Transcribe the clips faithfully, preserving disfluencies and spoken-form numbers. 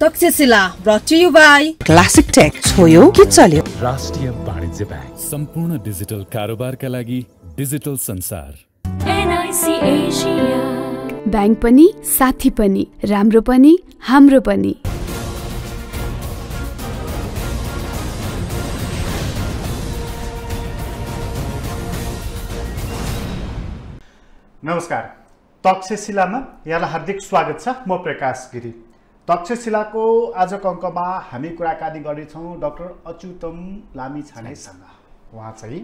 Takshashila brought to you by Classic Tech छोयो कि चल्यो। राष्ट्रिय वाणिज्य बैंक सम्पूर्ण डिजिटल कारोबारका लागि डिजिटल संसार। एनआईसी एशिया बैंक पनि साथी पनि राम्रो पनि हाम्रो पनि। नमस्कार, तक्षशिलामा यहाँलाई हार्दिक स्वागत छ। म प्रकाश गिरी। तक्षशिलाको आजको अङ्कमा हामी कुराकानी गर्नेछौँ डाक्टर अच्युतम लामिछानेसँग। उहाँ चाहिँ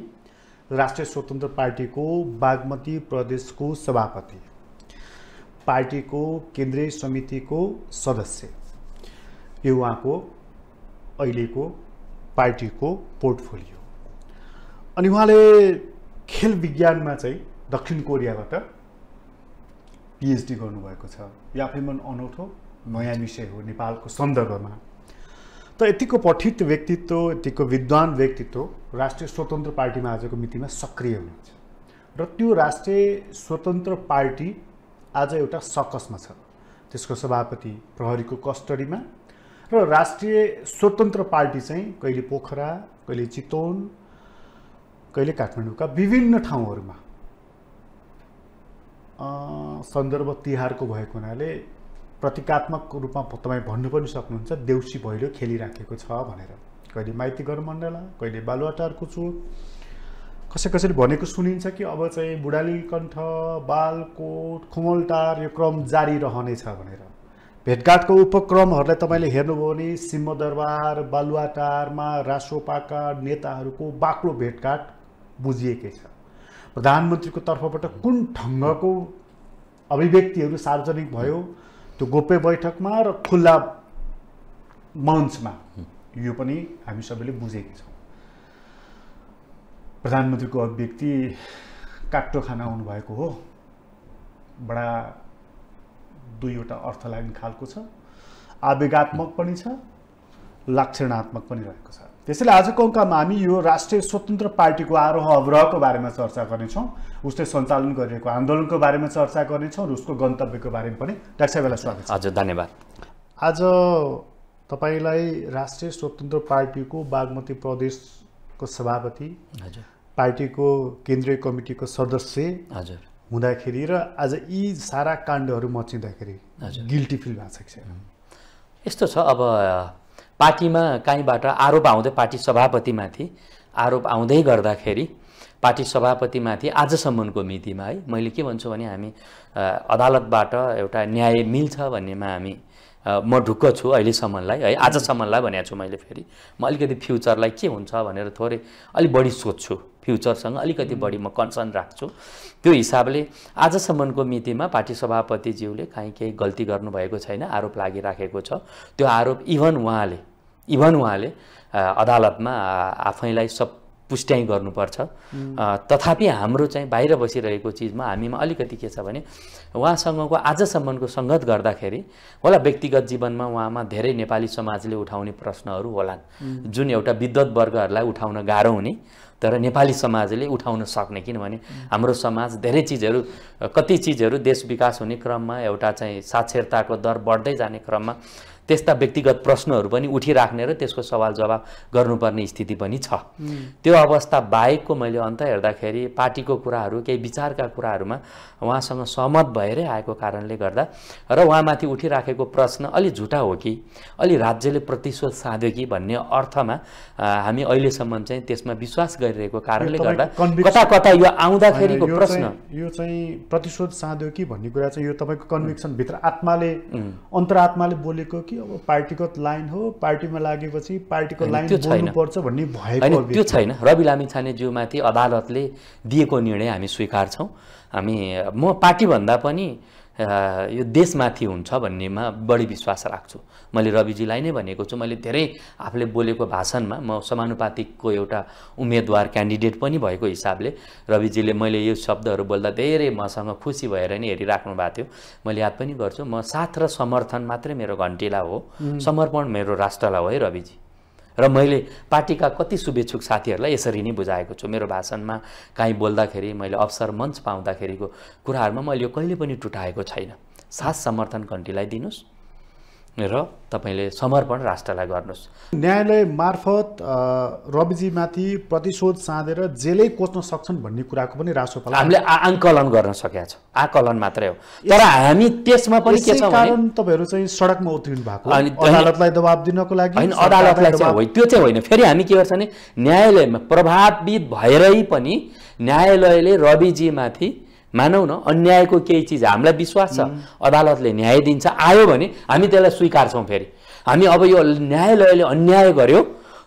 राष्ट्रिय स्वतन्त्र पार्टीको बागमती प्रदेशको सभापति, पार्टीको केन्द्रीय समितिको सदस्य। यो उहाँको अहिलेको पार्टीको पोर्टफोलियो। अनि उहाँले खेल विज्ञानमा चाहिँ दक्षिण कोरियाबाट पीएचडी गर्नुभएको छ। या फेरि मन अनौठो नयाँ विषय हो नेपालको सन्दर्भमा। त यतिको पठित व्यक्तित्व, यतिको विद्वान व्यक्तित्व राष्ट्रिय स्वतन्त्र पार्टीमा आजको मितिमा सक्रिय हुनुहुन्छ र त्यो राष्ट्रिय स्वतन्त्र पार्टी आज एउटा सकसमा छ। त्यसको सभापति प्रहरीको कस्टडीमा र राष्ट्रिय स्वतन्त्र पार्टी चाहिँ कहिले पोखरा, कहिले चितवन, कहिले काठमाडौँका विभिन्न ठाउँहरूमा सन्दर्भ तिहारको भएको हुनाले प्रतीकात्मक रूपमा तपाईँ भन्नु पनि सक्नुहुन्छ देउसी भैलो खेलिराखेको छ भनेर। कहिले माइती घर मण्डला, कहिले बालुवाटारको चोट, कसै कसैले भनेको सुनिन्छ कि अब चाहिँ बुढाली कण्ठ, बालकोट, खुमलटार यो क्रम जारी रहनेछ भनेर। भेटघाटको उपक्रमहरूलाई तपाईँले हेर्नुभयो भने सिंहदरबार, बालुवाटारमा रासोपाका नेताहरूको बाक्लो भेटघाट बुझिएकै छ। प्रधानमन्त्रीको तर्फबाट कुन ढङ्गको अभिव्यक्तिहरू सार्वजनिक भयो त्यो गोप्य बैठकमा र खुल्ला मञ्चमा, यो पनि हामी सबैले बुझेका छौँ। प्रधानमन्त्रीको अभिव्यक्ति काट्टो खाना हुनुभएको हो, बडा दुईवटा अर्थ लाग्ने खालको छ, आवेगात्मक पनि छ, लाक्षणात्मक पनि रहेको छ। त्यसैले आजको अङ्कमा हामी यो राष्ट्रिय स्वतन्त्र पार्टीको आरोह अवरोहको बारेमा चर्चा गर्नेछौँ, उसले सञ्चालन गरिरहेको आन्दोलनको बारेमा चर्चा गर्नेछौँ र उसको गन्तव्यको बारेमा पनि। डाक्टर साहबलाई स्वागत छ। हजुर धन्यवाद। आज तपाईँलाई राष्ट्रिय स्वतन्त्र पार्टीको बागमती प्रदेशको सभापति, हजुर, पार्टीको केन्द्रीय कमिटीको सदस्य हजुर हुँदाखेरि र आज यी सारा काण्डहरू मचिँदाखेरि गिल्टी फिल भएको छ? यस्तो छ, अब पार्टीमा कहीँबाट आरोप आउँदै पार्टी सभापतिमाथि आरोप आउँदै गर्दाखेरि पार्टी सभापतिमाथि आजसम्मको मितिमा है मैले के भन्छु भने हामी अदालतबाट एउटा न्याय मिल्छ भन्नेमा हामी म ढुक्क छु अहिलेसम्मलाई है, आजसम्मलाई भनेको छु मैले। फेरि म अलिकति फ्युचरलाई के हुन्छ भनेर थोरै अलिक बढी सोध्छु, फ्युचरसँग अलिकति बढी म कन्सर्न राख्छु। त्यो हिसाबले आजसम्मको मितिमा पार्टी सभापतिज्यूले काहीँ केही गल्ती गर्नुभएको छैन, आरोप लागिराखेको छ। त्यो आरोप इभन उहाँले इभन उहाँले अदालतमा आफैलाई सब पुष्टि गर्नुपर्छ। तथापि हाम्रो चाहिँ बाहिर बसिरहेको चिजमा हामीमा अलिकति के छ भने उहाँसँगको आजसम्मको सङ्गत गर्दाखेरि होला व्यक्तिगत जीवनमा उहाँमा धेरै नेपाली समाजले उठाउने प्रश्नहरू होलान्, जुन एउटा विद्वत वर्गहरूलाई उठाउन गाह्रो हुने तर नेपाली समाजले उठाउन सक्ने। किनभने हाम्रो समाज धेरै चिजहरू, कति चिजहरू देश विकास हुने क्रममा, एउटा चाहिँ साक्षरताको दर बढ्दै जाने क्रममा त्यस्ता व्यक्तिगत प्रश्नहरू पनि उठिराख्ने र त्यसको सवाल जवाब गर्नुपर्ने स्थिति पनि छ। त्यो अवस्था बाहेकको मैले अन्त हेर्दाखेरि पार्टीको कुराहरू, केही विचारका कुराहरूमा उहाँसँग सहमत भएरै आएको कारणले गर्दा र उहाँमाथि उठिराखेको प्रश्न अलि झुटा हो कि अलि राज्यले प्रतिशोध साध्यो कि भन्ने अर्थमा हामी अहिलेसम्म चाहिँ त्यसमा विश्वास गरिरहेको कारणले गर्दा कता कता यो आउँदाखेरिको प्रश्न, यो चाहिँ प्रतिशोध साध्यो कि भन्ने कुरा चाहिँ यो तपाईँको कन्भिक्सनभित्र आत्माले, अन्तरात्माले बोलेको अब पार्टीगत लाइन हो, पार्टीमा लागेपछि पार्टीको लाइन बोल्नुपर्छ भन्ने भएको हो। त्यो छैन। रवि लामिछाने ज्यूमाथि अदालतले दिएको निर्णय हामी स्वीकार्छौँ। हामी म पार्टीभन्दा पनि यो देशमाथि हुन्छ भन्नेमा बढी विश्वास राख्छु। मैले रविजीलाई नै भनेको छु। मैले धेरै आफूले बोलेको भाषणमा म समानुपातिकको एउटा उम्मेदवार क्यान्डिडेट पनि भएको हिसाबले रविजीले मैले यो शब्दहरू बोल्दा धेरै मसँग खुसी भएर नि हेरिराख्नु भएको थियो। मैले याद पनि गर्छु, म साथ र समर्थन मात्रै मेरो घन्टिला हो, समर्पण मेरो राष्ट्रलाई हो है रविजी। र मैले पार्टीका कति शुभेच्छुक साथीहरूलाई यसरी नै बुझाएको छु। मेरो भाषणमा काहीँ बोल्दाखेरि मैले अवसर मञ्च पाउँदाखेरिको कुराहरूमा मैले यो कहिले पनि टुटाएको छैन। साथ समर्थन घन्टीलाई दिनुहोस्, र तपाईले समर्पण राष्ट्रलाई गर्नुस्। न्यायालय मार्फत रविजीमाथि प्रतिशोध साधेर जेलै कोच्न सक्छन् भन्ने कुराको पनि राष्ट्रपाल हामीले आकलन गर्न सकेका छौं। आकलन मात्रै हो, तर हामी त्यसमा पनि के छ भने कारण तपाईहरु चाहिँ सडकमा उत्रिनु भएको अदालतलाई दबाब दिनको लागि हैन, अदालतलाई चाहिँ होइन, त्यो चाहिँ होइन। फेरि हामी के गर्छौं भने न्यायालयमा प्रभावित भएरै पनि न्यायालयले रविजीमाथि मानौ न अन्यायको केही चीज हामीलाई विश्वास छ, अदालतले न्याय दिन्छ आयो भने हामी त्यसलाई स्वीकार्छौं। फेरि हामी अब यो न्यायालयले अन्याय गर्यो,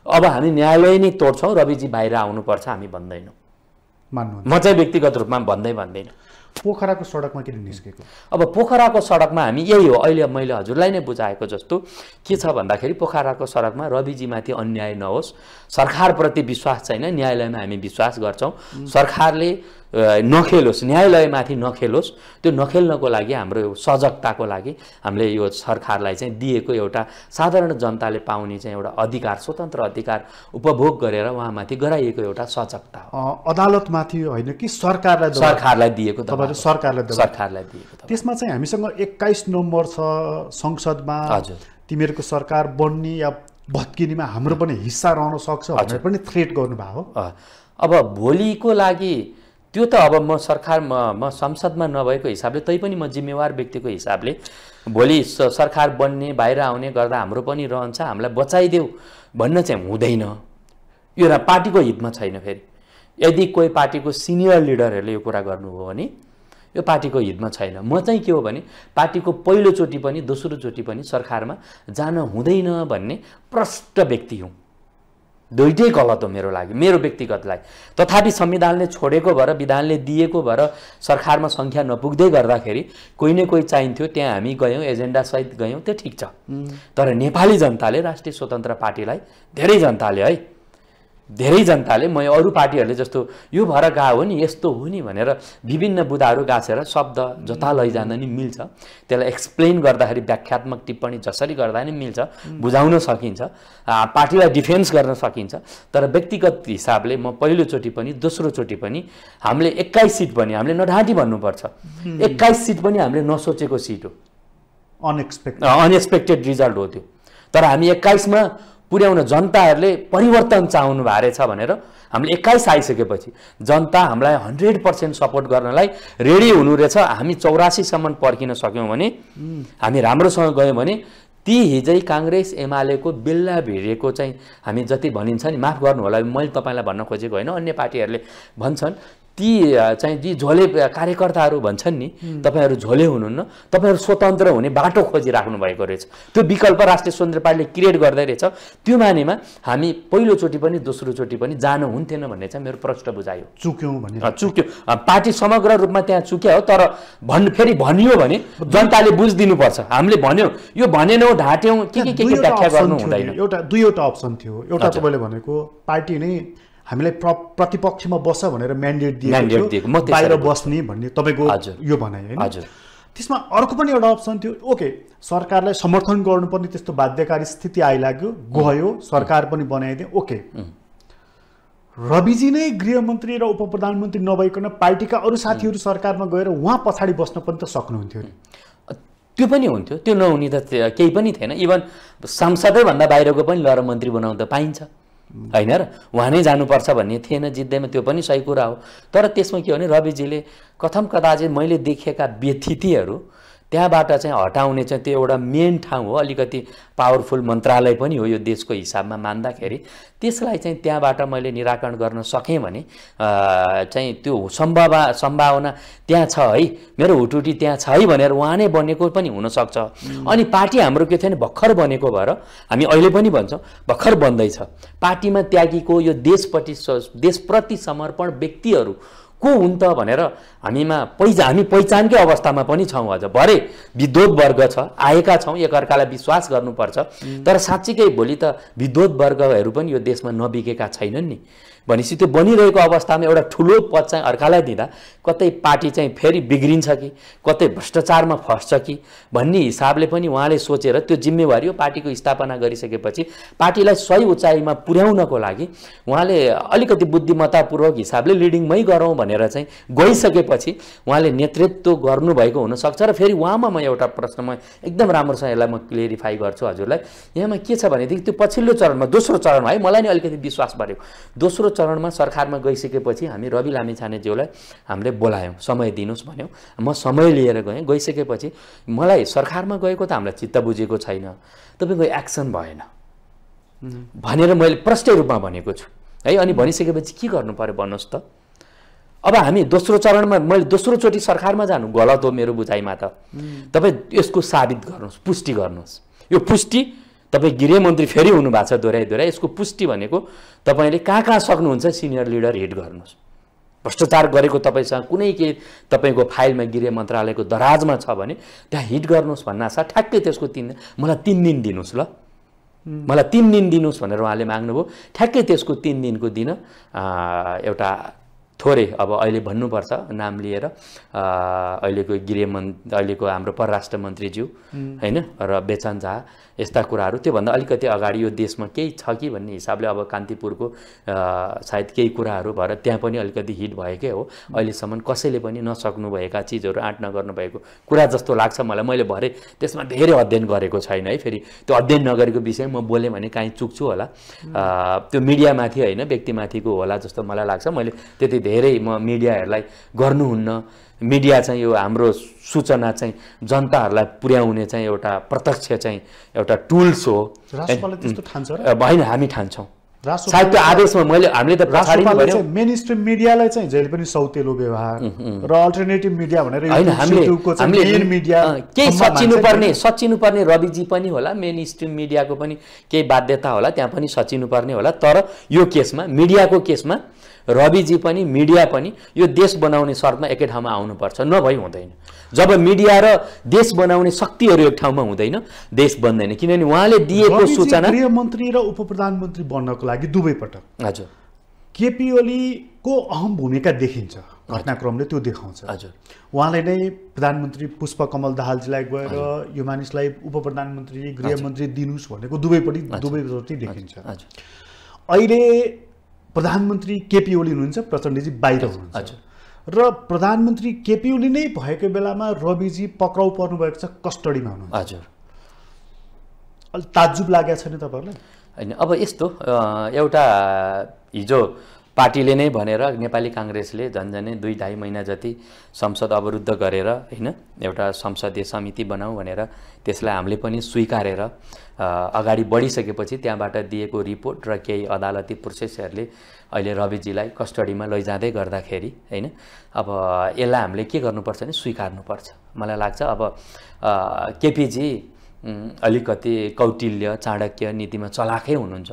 अब हामी न्यायालय नै तोड्छौं, रविजी बाहिर आउनुपर्छ हामी भन्दैनौं। मान्नु, म चाहिँ व्यक्तिगत रूपमा भन्दै भन्दैन। पोखराको सडकमा किन निस्केको? अब पोखराको सडकमा हामी यही हो, अहिले मैले हजुरलाई नै बुझाएको जस्तो के छ भन्दाखेरि पोखराको सडकमा रविजीमाथि अन्याय नहोस्, सरकारप्रति विश्वास छैन, न्यायालयमा हामी विश्वास गर्छौं, सरकारले नखेलोस्, न्यायालयमाथि नखेलोस्, त्यो नखेल्नको लागि हाम्रो यो सजगताको लागि हामीले यो सरकारलाई चाहिँ दिएको एउटा साधारण जनताले पाउने चाहिँ एउटा अधिकार, स्वतन्त्र अधिकार उपभोग गरेर उहाँमाथि गराइएको एउटा सजगता हो। अदालतमाथि होइन कि सरकारलाई सरकारलाई दिएको दबाब, सरकारलाई सरकारलाई दिएको। त्यसमा चाहिँ हामीसँग एक्काइस नम्बर छ संसदमा, हजुर तिमीहरूको सरकार बन्ने या भत्किनेमा हाम्रो पनि हिस्सा रहन सक्छ भनेर पनि थ्रेट गर्नुभएको। अब भोलिको लागि त्यो त अब म सरकार म, म संसदमा नभएको हिसाबले, तै पनि म जिम्मेवार व्यक्तिको हिसाबले भोलि सरकार बन्ने बाहिर आउने गर्दा हाम्रो पनि रहन्छ, हामीलाई बचाइदेऊ भन्न चाहिँ हुँदैन, यो र पार्टीको हितमा छैन। फेरि यदि कोही पार्टीको सिनियर लिडरहरूले यो कुरा गर्नुभयो भने यो पार्टीको हितमा छैन। म चाहिँ के हो भने पार्टीको पहिलोचोटि पनि दोस्रोचोटि पनि सरकारमा जान हुँदैन भन्ने प्रष्ट व्यक्ति हुँ। दुईटै गलत हो मेरो लागि, मेरो व्यक्तिगत लागि। तथापि संविधानले छोडेको भएर, विधानले दिएको भएर सरकारमा संख्या नपुग्दै गर्दाखेरि कोही न कोही चाहिन्थ्यो, त्यहाँ हामी गयौँ, एजेन्डा सहित गयौँ, त्यो ठिक छ। तर नेपाली जनताले, राष्ट्रिय स्वतन्त्र पार्टीलाई धेरै जनताले है धेरै जनताले म अरू पार्टीहरूले जस्तो यो भएर गा हो नि, यस्तो हो नि भनेर विभिन्न बुदाहरू गाँसेर शब्द जता लैजाँदा नि मिल्छ, त्यसलाई एक्सप्लेन गर्दाखेरि व्याख्यात्मक टिप्पणी जसरी गर्दा नि मिल्छ, बुझाउन सकिन्छ, पार्टीलाई डिफेन्स गर्न सकिन्छ। तर व्यक्तिगत हिसाबले म पहिलोचोटि पनि दोस्रोचोटि पनि हामीले एक्काइस सिट पनि हामीले नढाँटी भन्नुपर्छ, एक्काइस सिट पनि हामीले नसोचेको सिट हो, अनएक्सपेक्टेड अनएक्सपेक्टेड रिजल्ट हो त्यो। तर हामी एक्काइसमा पुर्याउन जनताहरूले परिवर्तन चाहनु भएको छ भनेर हामीले एक्काइस आइसकेपछि जनता हामीलाई हन्ड्रेड पर्सेंट सपोर्ट गर्नलाई रेडी हुनु रहेछ। हामी चौरासीसम्म पर्खिन सक्यौँ भने, हामी राम्रोसँग गयौँ भने ती हिजै काङ्ग्रेस एमालेको बेल्ला भिरेको चाहिँ हामी जति भनिन्छ नि, माफ गर्नु होला मैले तपाईँलाई भन्न खोजेको होइन, अन्य पार्टीहरूले भन्छन् ती चाहिँ जी झोले कार्यकर्ताहरू भन्छन् नि, तपाईहरू झोले हुनुहुन्न, तपाईहरू स्वतन्त्र हुने बाटो खोजिराख्नु भएको रहेछ। त्यो विकल्प राष्ट्रिय स्वतन्त्र पार्टीले क्रिएट गर्दै रहेछ। त्यो मानेमा हामी पहिलोचोटि पनि दोस्रोचोटि पनि जानु हुन्थेन भन्ने चाहिँ मेरो प्रश्न बुझायो। चुक्यौँ भने चुक्यौँ, पार्टी समग्र रूपमा त्यहाँ चुक्या हो। तर भन् फेरि भनियो भने जनताले बुझिदिनुपर्छ, हामीले भन्यौँ यो भनेनौँ ढाट्यौँ के के के व्याख्या गर्नु हुँदैन। एउटा दुईवटा अप्सन थियो, एउटा तपाईँले भनेको पार्टी नै हामीलाई प्र प्रतिपक्षमा बस्छ भनेर म्यान्डेट दिएको थियो, बाहिर बस्ने भन्ने तपाईँको यो भनाइ होइन। त्यसमा अर्को पनि एउटा अप्सन थियो, ओके सरकारलाई समर्थन गर्नुपर्ने त्यस्तो बाध्यकारी स्थिति आइलाग्यो, गयो सरकार पनि बनाइदिए, ओके रविजी नै गृहमन्त्री र उप प्रधानमन्त्री नभइकन पार्टीका अरू साथीहरू सरकारमा गएर उहाँ पछाडि बस्न पनि त सक्नुहुन्थ्यो नि, त्यो पनि हुन्थ्यो। त्यो नहुने त केही पनि थिएन, इभन सांसदैभन्दा बाहिरको पनि ल मन्त्री बनाउँदा पाइन्छ हैन र, उहाँ नै जानुपर्छ भन्ने थिएन जित्दैमा, त्यो पनि सही कुरा हो। तर त्यसमा के हो भने रविजीले कथम कदाचित मैले देखेका व्यथितिहरू त्यहाँबाट चाहिँ हटाउने चाहिँ त्यो एउटा मेन ठाउँ हो, अलिकति पावरफुल मन्त्रालय पनि हो यो देशको हिसाबमा मान्दाखेरि, त्यसलाई चाहिँ त्यहाँबाट मैले निराकरण गर्न सकेँ भने चाहिँ त्यो सम्भावना सम्भावना त्यहाँ छ है, मेरो हुटुटी त्यहाँ छ है भनेर उहाँ नै बनेको पनि हुनसक्छ। अनि पार्टी हाम्रो के थियो भने भर्खर बनेको भएर, हामी अहिले पनि भन्छौँ भर्खर बन्दैछ, पार्टीमा त्यागीको यो देशप्रति देशप्रति समर्पण व्यक्तिहरू को हुन् त भनेर हामीमा पहिचा हामी पहिचानकै अवस्थामा पनि छौँ। अझ भरे विद्वत वर्ग छ, आएका छौँ, एकअर्कालाई विश्वास गर्नुपर्छ। तर साँच्चीकै भोलि त विद्वत वर्गहरू पनि यो देशमा नबिकेका छैनन् नि, भनेपछि त्यो बनिरहेको अवस्थामा एउटा ठूलो पद चाहिँ अर्कालाई दिँदा कतै पार्टी चाहिँ फेरि बिग्रिन्छ कि कतै भ्रष्टाचारमा फस्छ कि भन्ने हिसाबले पनि उहाँले सोचेर त्यो जिम्मेवारी हो पार्टीको स्थापना गरिसकेपछि पार्टीलाई सही उचाइमा पुर्याउनको लागि उहाँले अलिकति बुद्धिमत्तापूर्वक हिसाबले लिडिङमै गरौँ भनेर चाहिँ गइसकेपछि उहाँले नेतृत्व गर्नु भएको हुन सक्छ र फेरि उहाँमा म एउटा प्रश्न म एकदम राम्रोसँग यसलाई म क्लियरिफाई गर्छु हजुरलाई यहाँमा के छ भनेदेखि त्यो पछिल्लो चरणमा दोस्रो चरणमा है मलाई नि अलिकति विश्वास परेको दोस्रो चरणमा सरकारमा गइसकेपछि हामी रवि लामिछाने ज्यूलाई हामीले बोलायौं समय दिनुस् भन्यौ म समय लिएर गएँ गइसकेपछि मलाई सरकारमा गएको त हामीलाई चित्त बुझेको छैन तपाईको एक्सन भएन भनेर मैले प्रष्ट रूपमा भनेको छु है अनि भनिसकेपछि के गर्नु पर्यो भन्नुस् त अब हामी दोस्रो चरणमा मैले दोस्रो चोटी सरकारमा जानु गलत हो मेरो बुझाइमा त तपाई यसको साबित गर्नुस् पुष्टि गर्नुस् यो पुष्टि तपाई गृह मन्त्री फेरि हुनु भएको छ दोराई दोराई यसको पुष्टि भनेको तपाईले कहाँ कहाँ सक्नुहुन्छ सिनियर लिडर हिट गर्नुस् भ्रष्टाचार गरेको तपाईसँग कुनै के तपाईको फाइलमा गृह मन्त्रालयको दराजमा छ भने त्यहाँ हिट गर्नुस् भन्ना छ ठ्याक्कै त्यसको तीन मलाई तीन दिन दिनुस् ल मलाई तीन दिन दिनुस् भनेर उहाँले माग्नुभयो ठ्याक्कै त्यसको तीन दिनको दिन एउटा थोरै अब अहिले भन्नुपर्छ नाम लिएर अहिलेको गृहमन्त्री अहिलेको हाम्रो परराष्ट्र मन्त्री ज्यू हैन र बेचन झा यस्ता कुराहरु त्यो भन्दा अलिकति अगाडि यो देशमा केही छ कि भन्ने हिसाबले अब कान्तिपुरको सायद केही कुराहरु भएर त्यहाँ पनि अलिकति हिट भएकै हो अहिले सम्म कसैले पनि नसक्नु भएका चीजहरु आँट नगर्नु भएको कुरा जस्तो लाग्छ मलाई मैले भरे त्यसमा धेरै अध्ययन गरेको छैन है फेरि त्यो अध्ययन नगरेको विषय म बोले भने काई चुक्छु होला त्यो मिडियामाथि हैन व्यक्तिमाथिको होला जस्तो मलाई लाग्छ मैले त्यति धेरै म मिडियाहरुलाई गर्नु हुन्न मिडिया चाहिँ यो हाम्रो सूचना चाहिँ जनताहरुलाई पुर्याउने चाहिँ एउटा प्रत्यक्ष चाहिँ एउटा टूल्स हो राष्ट्रपालले त्यस्तो ठान्छ र हैन हामी ठान्छौं सायद त्यो आदेशमा मैले हामीले त राष्ट्रपालले चाहिँ मेनस्ट्रिम मिडियालाई चाहिँ जहिले पनि सौतेलो व्यवहार र अल्टरनेटिभ मिडिया भनेर युट्युबको चाहिँ मेन मिडिया के सचिनु पर्ने सचिनु पर्ने रविजी पनि होला मेनस्ट्रिम मिडियाको पनि केही बाध्यता होला त्यहाँ पनि सचिनु पर्ने होला तर यो केसमा मिडियाको केसमा रविजी पनि मिडिया पनि यो देश बनाउने शर्तमा एकै ठाउँमा आउनु पर्छ नभई हुँदैन जब मिडिया र देश बनाउने शक्तिहरु एक ठाउँमा हुँदैन देश बन्दैन किनभने उहाँले दिएको सूचना गृह मन्त्री र उपप्रधानमन्त्री बन्नको लागि दुवै पटक हजुर केपी ओली को अहम भूमिका देखिन्छ घटनाक्रमले त्यो देखाउँछ हजुर उहाँले नै प्रधानमन्त्री पुष्पकमल दाहालजीलाई गएर यो मानिसलाई उपप्रधानमन्त्री गृह मन्त्री दिनुस् भनेको दुवैपटि दुवैपटि देखिन्छ हजुर अहिले प्रधानमन्त्री केपी ओली हुनुहुन्छ प्रचण्डजी बाहिर हुनुहुन्छ हजुर र प्रधानमन्त्री केपी ओली नै भएको बेलामा रविजी पक्राउ पर्नु भएको छ कस्टडीमा हुनुहुन्छ हजुर अलि ताज्जुब लागेको छैन तपाईहरुलाई हैन अब यस्तो एउटा हिजो पार्टीले नै भनेर नेपाली कांग्रेसले झन्झनै दुई ढाई महिना जति संसद अवरुद्ध गरेर हैन एउटा संसदीय समिति बनाऊ भनेर त्यसलाई हामीले पनि स्वीकारेर अगाडि बढिसकेपछि त्यहाँबाट दिएको रिपोर्ट र केही अदालती प्रोसेसहरुले अहिले रविजीलाई कस्टडीमा लैजाँदै गर्दाखेरि हैन अब यसलाई हामीले के गर्नुपर्छ नि स्वीकार्नुपर्छ मलाई लाग्छ अब केपीजी अलिकति कौटिल्य चाणक्य नीतिमा चलाकै हुनुहुन्छ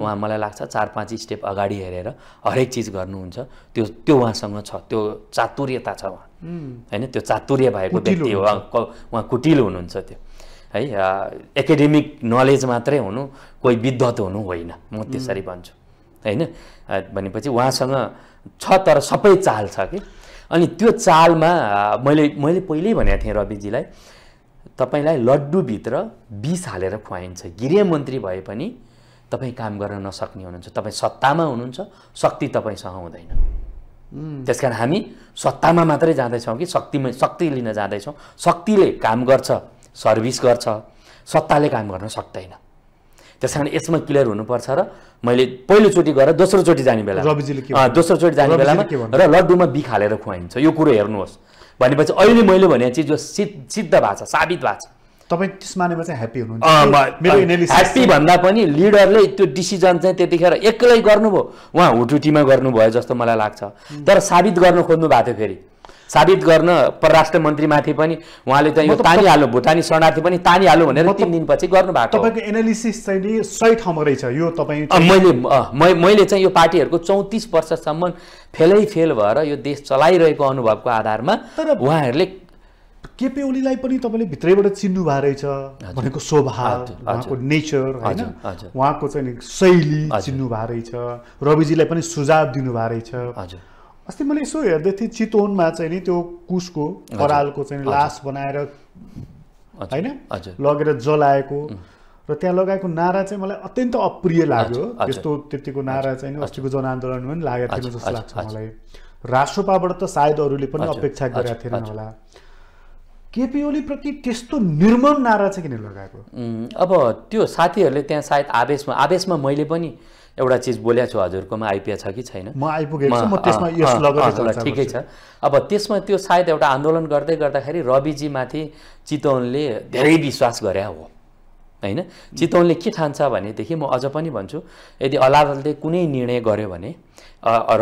उहाँ मलाई लाग्छ चार पाँच स्टेप अगाडि हेरेर हरेक चीज गर्नुहुन्छ त्यो त्यो उहाँसँग छ त्यो चातुर्यता छ उहाँ हैन त्यो चातुर्य भएको व्यक्ति हो उहाँ कुटिल हुनुहुन्छ त्यो है एकेडेमिक नलेज मात्रै हुनु कोही विद्वत हुनु होइन म त्यसरी भन्छु हैन भनेपछि उहाँसँग छ तर सबै चाल छ के अनि त्यो चालमा मैले मैले पहिले भनेको थिएँ रविजीलाई तपाईलाई लड्डु भित्र बीस हालेर खुवाइन्छ गृह मन्त्री भए पनि तपाई काम गर्न नसक्ने हुनुहुन्छ तपाई सत्तामा हुनुहुन्छ शक्ति तपाईसँग हुँदैन त्यसकारण हामी सत्तामा मात्रै जाँदै छौं कि शक्तिमा शक्ति लिन जाँदै छौं शक्तिले काम गर्छ सर्भिस गर्छ सत्ताले काम गर्न सक्दैन त्यसकारण यसमा क्लियर हुनुपर्छ र मैले पहिलो चोटी गरेर दोस्रो चोटी जाने बेला रविजीले के दोस्रो चोटी जाने बेलामा र लड्डुमा बीख हालेर खुवाइन्छ यो कुरो हेर्नुहोस् भनेपछि अहिले मैले भने चाहिँ जो सिद्ध भाषा साबित भाषा तपाई त्यसमानेमा चाहिँ ह्यापी हुनुहुन्छ मेरो एनालिसिस ह्यापी भन्दा पनि लिडरले त्यो डिसिजन चाहिँ त्यतिखेर एक्लै गर्नुभयो उहाँ हुटुटीमा गर्नुभयो जस्तो मलाई लाग्छ तर साबित गर्न खोज्नु भएको थियो फेरि साबित गर्न परराष्ट्र मन्त्रीमाथि पनि उहाँले चाहिँ यो तानी हाल्नु भुटानी शरणार्थी पनि तानी हाल्नु भनेर तीन दिनपछि गर्नु भएको तपाईको एनालिसिस चाहिँ नि सही ठाउँमा रहेछ यो तपाई मैले मैले चाहिँ यो पार्टीहरुको चौंतीस वर्षसम्म फेलै फेल भएर यो देश चलाइरहेको अनुभवको आधारमा उहाँहरुले केपी ओलीलाई पनि तपाईले भित्रैबाट चिन्नु भा रहेछ भनेको स्वभाव उहाँको नेचर हैन उहाँको चाहिँ नि शैली चिन्नु भा रहेछ रविजीलाई पनि सुझाव दिनु भा रहेछ हजुर अस्ति मैले यसो हेर्दै थिए चितवनमा चाहिँ नि त्यो कुशको परालको चाहिँ लास बनाएर हैन लगेर जलाएको र त्यहाँ लगाएको नारा चाहिँ मलाई अत्यन्त अप्रिय लाग्यो यस्तो त्यतिको नारा चाहिँ नि अस्तिको जनआन्दोलनमा पनि लागेको थियो जस्तो लाग्छ मलाई राष्ट्रपाबाट त सायद अरूले पनि अपेक्षा गरेका थिएन होला केपी ओली प्रति त्यस्तो निर्मम नारा चाहिँ किन लगाएको अब त्यो साथीहरुले त्यहाँ सायद आवेशमा आवेशमा मैले पनि एउटा चीज बोल्या छु हजुरकोमा आइपिया छ कि छैन म आइपुगेको छु म त्यसमा यस लगाएर चल्छ ठीक छ अब त्यसमा त्यो सायद एउटा आन्दोलन गर्दै गर्दाखेरि रविजी माथि चितवनले धेरै विश्वास गरे हो हैन चितवनले के ठान्छ भने देखि म अझ पनि भन्छु यदि अदालतले कुनै निर्णय गर्यो भने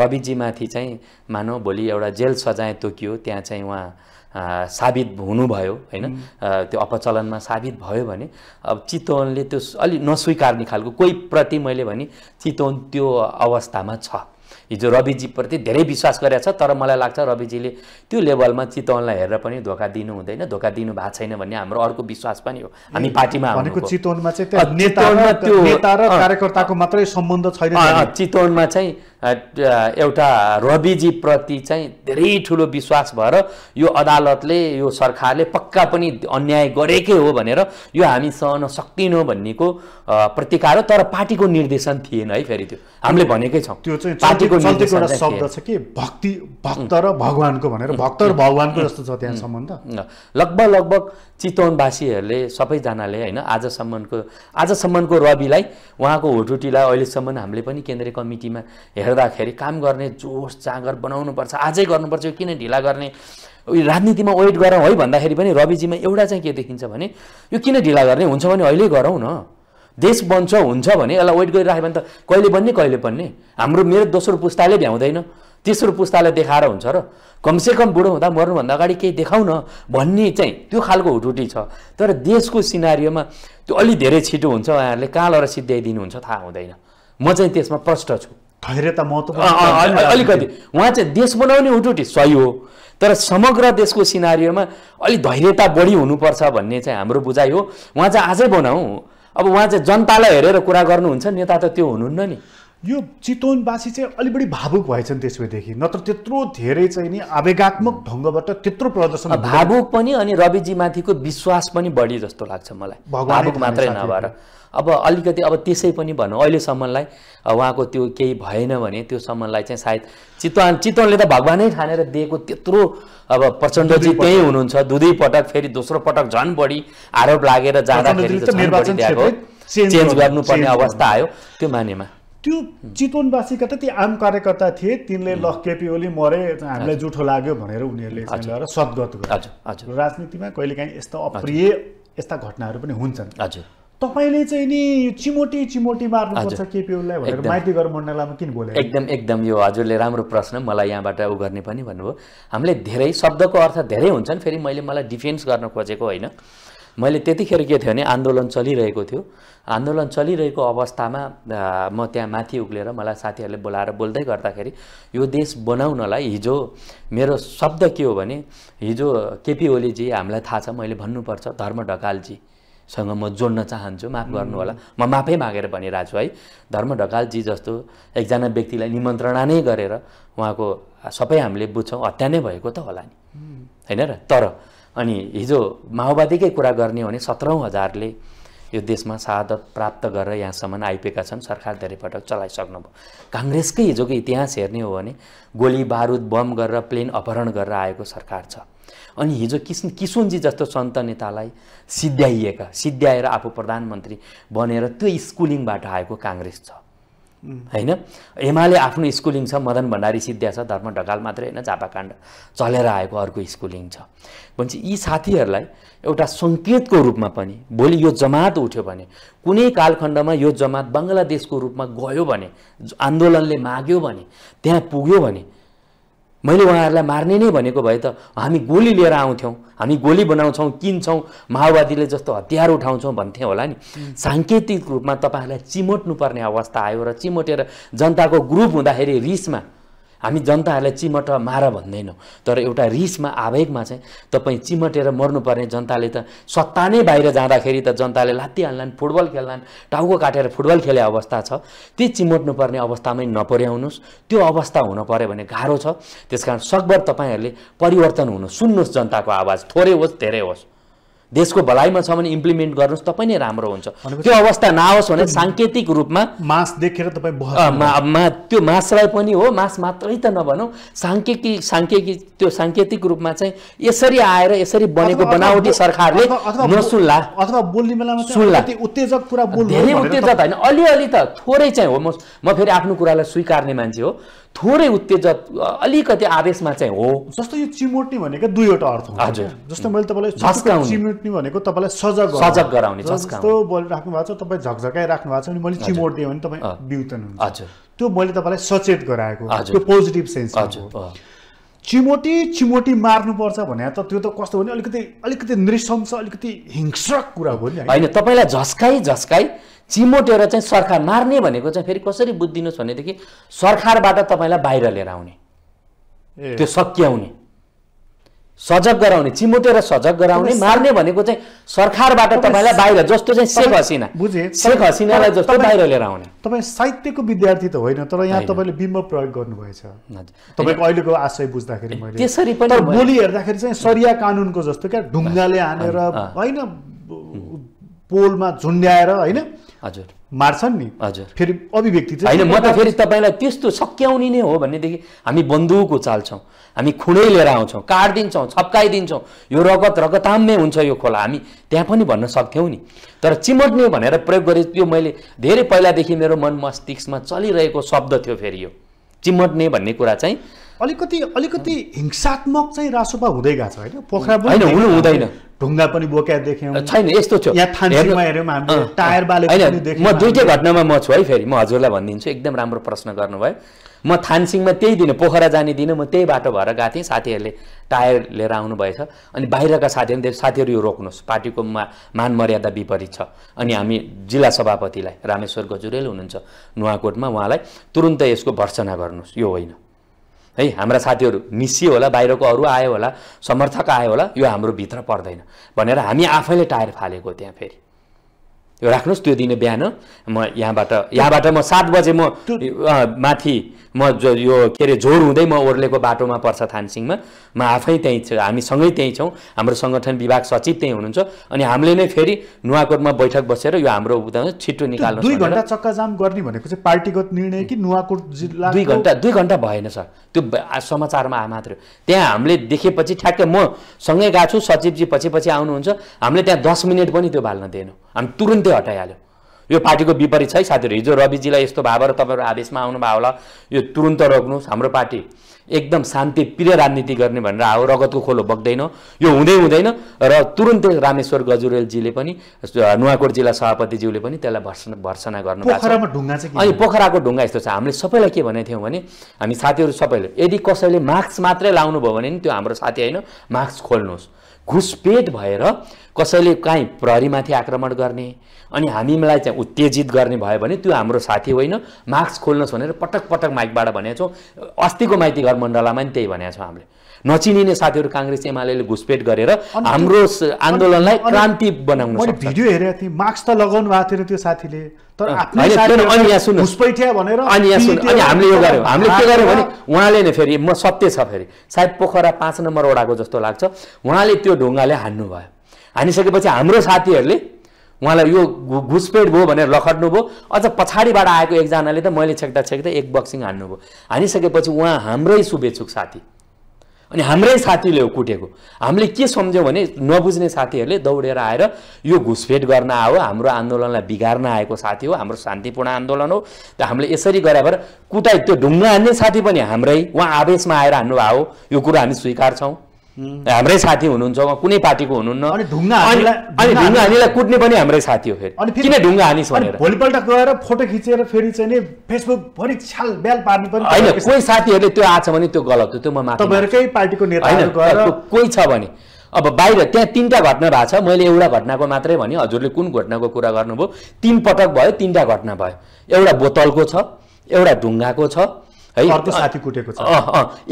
रविजी माथि चाहिँ मानौ भोलि एउटा जेल सजाय तोकियो त्यहाँ चाहिँ उहाँ साबित हुनुभयो हैन त्यो अपचलनमा साबित भयो भने अब चितवनले त्यो अलि नस्वीकार्ने खालको कोही प्रति मैले भने चितवन त्यो अवस्थामा छ हिजो रविजी प्रति धेरै विश्वास गरेछ तर मलाई लाग्छ रविजीले त्यो लेभलमा चितवनलाई हेरेर पनि धोका दिनु हुँदैन धोका दिनु भएको छैन भन्ने हाम्रो अर्को विश्वास पनि हो हामी पार्टीमा भनेको चितवनमा चाहिँ त्यो नेतामा त्यो नेता र कार्यकर्ताको मात्रै सम्बन्ध छैन चितवनमा चाहिँ एउटा रविजी प्रति चाहिँ धेरै ठूलो विश्वास भएर यो अदालतले यो सरकारले पक्का पनि अन्याय गरेकै हो भनेर यो हामी सहन सक्दिनौ भन्नेको प्रतिकार हो तर पार्टीको निर्देशन थिएन है फेरि त्यो हामीले भनेकै छौं त्यो चाहिँ पार्टीको निर्देशन एउटा शब्द छ के भक्ति भक्त र भगवानको भनेर भक्त र भगवानको जस्तो छ त्यहाँ सम्बन्ध लगभग लगभग चितवनवासीहरुले सबैजनाले हैन आजसम्मको आजसम्मको रविलाई उहाँको होटुटीलाई अहिलेसम्म हामीले पनि केन्द्रीय कमिटीमा हेर्दाखेरि काम गर्ने जोश जागर बनाउनु पर्छ आजै गर्नुपर्छ किन ढिला गर्ने राजनीतिमा वेट गरौँ है भन्दाखेरि पनि रविजीमा एउटा चाहिँ के देखिन्छ भने यो किन ढिला गर्ने हुन्छ भने अहिले गरौँ न देश बन्छ हुन्छ भने यसलाई वेट गरिराखे भने त कहिले बन्ने कहिले बन्ने हाम्रो मेरो दोस्रो पुस्ताले भ्याउँदैन तेस्रो पुस्ताले देखाएर हुन्छ र कमसेकम बुढो हुँदा मर्नु भन्दा अगाडि केही देखाउन भन्ने चाहिँ त्यो खालको हुटुटी छ तर देशको सिनारियोमा त्यो अलि धेरै छिटो हुन्छ उहाँहरूले कहाँ लर सिध्याइदिनु हुन्छ थाहा हुँदैन म चाहिँ त्यसमा प्रष्ट छु धैर्यता महत्त्वपूर्ण अलिकति उहाँ चाहिँ देश बनाउने हुटुटी सही हो तर समग्र देशको सिनारियोमा अलि धैर्यता बढी हुनुपर्छ भन्ने चाहिँ हाम्रो बुझाइ हो उहाँ चाहिँ आजै बनाऊ अब उहाँ चाहिँ जनतालाई हेरेर कुरा गर्नुहुन्छ नेता त त्यो हुनुहुन्न नि यो चितवनवासी चाहिँ अलि बढी भावुक भएछन् त्यसैदेखि नत्र त्यत्रो धेरै चाहिँ नि आवेगात्मक ढंगबाट त्यत्रो प्रदर्शन भावुक पनि अनि रविजी माथिको विश्वास पनि बढी जस्तो लाग्छ मलाई भावुक मात्रै नभएर अब अलिकति अब त्यसै पनि भन्नु अहिलेसम्मलाई उहाँको त्यो केही भएन भने त्यो सम्मलाई चाहिँ सायद चितवन चितवनले त भगवानै ठानेर दिएको त्यत्रो अब प्रचण्डजी त्यही हुनुहुन्छ दुई पटक फेरि दोस्रो पटक झन् बढी आरोप लागेर जाँदाखेरि चेन्ज गर्नुपर्ने अवस्था आयो त्यो मानेमा त्यो चितवनवासीका त ती आम कार्यकर्ता थिए तिनले ल केपी ओली मरे हामीलाई जुठो लाग्यो भनेर उनीहरूले चाहिँ सद्गत गरे राजनीतिमा कहिलेकाहीँ यस्ता अप्रिय यस्ता घटनाहरू पनि हुन्छन् हजुर तपाईले चाहिँ नि यो चिमोटी चिमोटी मार्नुपर्छ केपी ओलीलाई भनेर माइतीघर मण्डलामा किन बोले एकदम एकदम यो हजुरले राम्रो प्रश्न मलाई यहाँबाट उ गर्ने पनि भन्नुभयो हामीले धेरै शब्दको अर्थ धेरै हुन्छन् फेरि मैले मलाई डिफेन्स गर्न खोजेको होइन मैले त्यतिखेर के थियो भने आन्दोलन चलिरहेको थियो आन्दोलन चलिरहेको अवस्थामा म त्यहाँ माथि उक्लेर मलाई साथीहरूले बोलाएर बोल्दै गर्दाखेरि यो देश बनाउनलाई हिजो मेरो शब्द के हो भने हिजो केपी ओलीजी हामीलाई थाहा छ मैले भन्नुपर्छ धर्म ढकालजी सँग म जोड्न चाहन्छु माफ गर्नु होला म माफै मागेर भनिरहेछु है धर्म ढकालजी जस्तो एकजना व्यक्तिलाई निमन्त्रणा नै गरेर उहाँको सबै हामीले बुझ्छौँ हत्या नै भएको त होला नि हैन र तर अनि हिजो माओवादीकै कुरा गर्ने हो भने सत्रौं हजारले यो देशमा शहादत प्राप्त गरेर यहाँसम्म आइपुगेका छन् सरकार धेरै पटक चलाइसक्नुभयो काङ्ग्रेसकै हिजोको इतिहास हेर्ने हो भने गोली बारुद बम गरेर प्लेन अपहरण गरेर आएको सरकार छ अनि हिजो किसन किशुनजी जस्तो सन्त नेतालाई सिद्ध्याइएका सिद्ध्याएर आफू प्रधानमन्त्री बनेर त्यो स्कुलिङबाट आएको काङ्ग्रेस छ हैन एमाले आफ्नो स्कुलिङ छ मदन भण्डारी सिद्ध्या छ धर्म ढकाल मात्रै हैन झापाकाण्ड चलेर आएको अर्को स्कुलिङ छ भन्छ यी साथीहरुलाई एउटा संकेतको रूपमा पनि भोलि यो जमात उठ्यो भने कुनै कालखण्डमा यो जमात बंगलादेशको रूपमा गयो भने आन्दोलनले माग्यो भने त्यहाँ पुग्यो भने मैले उहाँहरुलाई मार्ने नै भनेको भए त हामी गोली लिएर आउँथ्यौं हामी गोली बनाउँछौं किन्छौं माओवादीले जस्तो हतियार उठाउँछौं भन्थे होला नि सांकेतिक रूपमा तपाईहरुलाई चिमोट्नु पर्ने अवस्था आयो र चिमोटेर जनताको ग्रुप हुँदाखेरि रिसमा हामी जनताहरुलाई चिमट मार भन्दैनौ तर एउटा रिसमा आवेगमा चाहिँ तपाई चिमटेर मर्नुपर्ने जनताले त सत्ता नै बाहिर जाँदाखेरि त जनताले लात्ती हाल्लान फुटबल खेल्लान टाउको काटेर फुटबल खेले अवस्था छ त्यो चिमट्नु पर्ने अवस्थामै नपर्याउनुस् त्यो अवस्था हुन पर्यो भने गाह्रो छ त्यसकारण सकभर तपाईहरुले परिवर्तन हुनु सुन्नुस् जनताको आवाज थोरै होस् धेरै होस् देशको भलाइमा छ भने इम्प्लिमेन्ट गर्नुस् तपाई नै राम्रो हुन्छ त्यो अवस्था नआओस् भने सांकेतिक रूपमा मास देखेर तपाई बहसमा त्यो मासलाई पनि हो मास मात्रै त नभनौ सांकेतिक सांकेतिक त्यो सांकेतिक रूपमा चाहिँ यसरी आएर यसरी बनेको बनाउटी सरकारले नसुल्ला अथवा बोल्ने बेलामा चाहिँ अति उत्तेजक कुरा बोल्नु धेरै उत्तेजक हैन अलिअलि त थोरै चाहिँ हो म फेरि आफ्नो कुरालाई स्वीकार्ने मान्छे हो थोरै उत्तेजक अलिकति आवेशमा चाहिँ हो जस्तो यो चिमोट्ने भनेको दुईवटा अर्थ हुन्छ हजुर जस्तो मैले तपाईलाई चिमोट्ने भनेको तपाईलाई सजग सजग गराउने जस्तो बोल राख्नु भएको छ तपाई झकझकाइ राख्नु भएको छ भने मैले चिमोट्दिए भने तपाई बिउतन हुन्छ हजुर त्यो मैले तपाईलाई सचेत गराएको त्यो पोजिटिभ सेन्स हो चिमोटी चिमोटी मार्नुपर्छ भने त त्यो त कस्तो भने अलिकति अलिकति नृशंस अलिकति हिंस्रक कुरा हो नि हैन तपाईलाई झस्काइ झस्काइ चिमोटेर चाहिँ सरकार मार्ने भनेको चाहिँ फेरि कसरी बुझ्दिनुस् भनेदेखि सरकारबाट तपाईलाई बाहिर लिएर आउने त्यो सक्याउने सजग गराउने चिमोटेर सजग गराउने मार्ने भनेको चाहिँ सरकारबाट तपाईलाई बाहिर जस्तो चाहिँ शेख हसिना बुझे शेख हसिनालाई जस्तो बाहिर लिएर आउने तपाई साहित्यको विद्यार्थी त होइन तर यहाँ तपाईले बिम्ब प्रयोग गर्नु भएछ तपाईको अहिलेको आशय बुझ्दाखेरि मैले त्यसरी पनि बोली हेर्दाखेरि चाहिँ सरिया कानुनको जस्तो के ढुङ्गाले हानेर हैन पोलमा झुण्ड्याएर हैन हजुर मार्छन् नि हजुर फेरि अभिव्यक्ति चाहिँ हैन म त फेरि तपाईलाई त्यस्तो सक्याउनी नै हो भन्ने देखि हामी बन्दुक उचाल्छौं हामी खुडै लिएर आउँछौं काट दिन्छौं छपकाइ दिन्छौं यो रगत रगताम्मे हुन्छ यो खोला हामी त्यहाँ पनि भन्न सक्थ्यौ नि तर चिमट्ने भनेर प्रयोग गरे त्यो मैले धेरै पहिला देखि मेरो मन मस्तिष्कमा चलिरहेको शब्द थियो फेरि यो चिमट्ने भन्ने कुरा चाहिँ अलिकति अलिकति हिंसात्मक चाहिँ रासोपा हुँदै गएको छ हैन पोखरा पनि हैन हुनु हुँदैन ढुङ्गा पनि बोक्या देख्यौ छैन यस्तो थियो यहाँ थानसिङमा हेर्यौं हामीले टायर बालेको पनि देख्यौ म दुईटै घटनामा म छु है फेरि म हजुरलाई भन्दिन्छु एकदम राम्रो प्रश्न गर्नुभयो म थानसिङमा त्यही दिन पोखरा जाने दिन म त्यही बाटो भएर गएको थिएँ साथीहरुले टायर लिएर आउनु भएछ अनि बाहिरका साथीहरुले साथीहरु यो रोक्नुस् पार्टीको मान मर्यादा विपरीत छ अनि हामी जिल्ला सभापतिलाई रामेश्वर गजुरेल हुनुहुन्छ नुवाकोटमा उहाँलाई तुरुन्तै यसको भर्सना गर्नुस् यो होइन है हाम्रा साथीहरु मिसियो होला बाहिरको अरु आयो होला समर्थक आयो होला यो हाम्रो भित्र पर्दैन भनेर हामी आफैले टायर फालेको त्यहाँ फेरि यो राख्नुस् त्यो दिन बिहान म यहाँबाट यहाँबाट म सात बजे म माथि म यो केरे झोर हुँदै म ओर्लेको बाटोमा पर्छ थानसिङमा म आफै त्यही हामी सँगै त्यही छौं हाम्रो संगठन विभाग सचिव त्यही हुनुहुन्छ अनि हामीले नै फेरि नुवाकोटमा बैठक बसेर यो हाम्रो छिटो निकाल्नु दुई घण्टा चक्काजाम गर्ने भनेको चाहिँ पार्टीगत निर्णय कि नुवाकोट जिल्ला दुई घण्टा दुई घण्टा भएन सर त्यो समाचारमा मात्र त्यहाँ हामीले देखेपछि ठ्याक्कै म सँगै गएको छु सचिवजी पछि पछि आउनुहुन्छ हामीले त्यहाँ दस मिनेट पनि त्यो बाल्न दिएनौं हामी तुरुन्तै हटाइहाल्यौं यो पार्टीको विपरीत छ साथीहरु हिजो रविजीलाई यस्तो भावर तपाईहरु आदेशमा आउनु भयो होला यो तुरुन्त रोक्नुस् हाम्रो पार्टी एकदम शान्ति प्रिय राजनीति गर्ने भनेर आउ रगतको खोलो बग्दैन यो हुँदै हुँदैन र तुरुन्तै रामेश्वर गजुरेलजीले पनि नुवाकोट जिल्ला सभापतिज्यूले पनि त्यसलाई भर्सना भर्सना गर्नु भएको छ पोखरामा ढुङ्गा चाहिँ अनि पोखराको ढुङ्गा यस्तो छ हामीले सबैलाई के भनेको थियौं भने हामी साथीहरु सबैले यदि कसैले मास्क मात्रै लाउनु भयो भने नि त्यो हाम्रो साथी हैन मास्क खोल्नुस् घुसपेट भएर कसैले काई प्रहरीमाथि आक्रमण गर्ने अनि हामीलाई चाहिँ उत्तेजित गर्ने भयो भने त्यो हाम्रो साथी होइन मास्क खोल्नुस् भनेर पटक पटक माइकबाट भनेको छौं अस्तिको माइती घर मण्डलामा पनि त्यही भनेको छौं हामीले नचिनिने साथीहरु कांग्रेस एमालेले घुसपेट गरेर हाम्रो आन्दोलनलाई क्रान्ति बनाउन सक्छ मैले भिडियो हेरेको थिएँ मास्क त लगाउनु भएको थिएन त्यो साथीले तर आफ्नो साथीले अनि यहाँ सुन्नु घुसपेटिया भनेर अनि यहाँ सुन्नु अनि हामीले यो गर्यौं हामीले के गर्यौं भने उहाँले नै फेरि म सत्य छ फेरि सायद पोखरा पाँच नम्बर वडाको जस्तो लाग्छ उहाँले त्यो ढुङ्गाले हान्नु भयो हानिसकेपछि हाम्रो साथीहरुले उहाँलाई यो घुसपेट भयो भनेर लखड्नु भयो अझ पछाडीबाट आएको एकजनाले त मैले छेक्दा छेक्दै एक बक्सिङ हान्नु भयो हानिसकेपछि उहाँ हाम्रै शुभेच्छुक साथी अनि हाम्रै साथीले कुटेको हामीले के समझ्यौ भने नबुझ्ने साथीहरुले दौडेर आएर यो घुसपेट गर्न आयो हाम्रो आन्दोलनलाई बिगार्न आएको साथी हो हाम्रो शान्तिपूर्ण आन्दोलन हो त हामीले यसरी गरे भएर कुटाइ त्यो ढुङ्गा हान्ने साथी पनि हाम्रै उहाँ आवेशमा आएर हान्नु भयो यो कुरा हामी स्वीकार्छौं हाम्रै साथी हुनुहुन्छ उहाँ कुनै पार्टीको हुनुहुन्न अनि ढुङ्गा हानीलाई अनि ढुङ्गा हानीलाई कुट्ने पनि हाम्रै साथी हो फेरि किन ढुङ्गा हानिस भनेर भोलिपल्ट गएर फोटो खिचेर फेरि चाहिँ नि फेसबुक भरि छाल ब्याल पार्नु पनि हैन कोही साथीहरुले त्यो आछ भने त्यो गलत हो त्यो म मान्दिनँ तपाईहरुकै पार्टीको नेताहरु गएर कोही छ भने अब बाहिर त्यहाँ तीनटा घटना भएको छ मैले एउटा घटनाको मात्रै भने हजुरले कुन घटनाको कुरा गर्नुभयो तीन पटक भयो तीनटा घटना भयो एउटा बोतलको छ एउटा ढुङ्गाको छ कुरा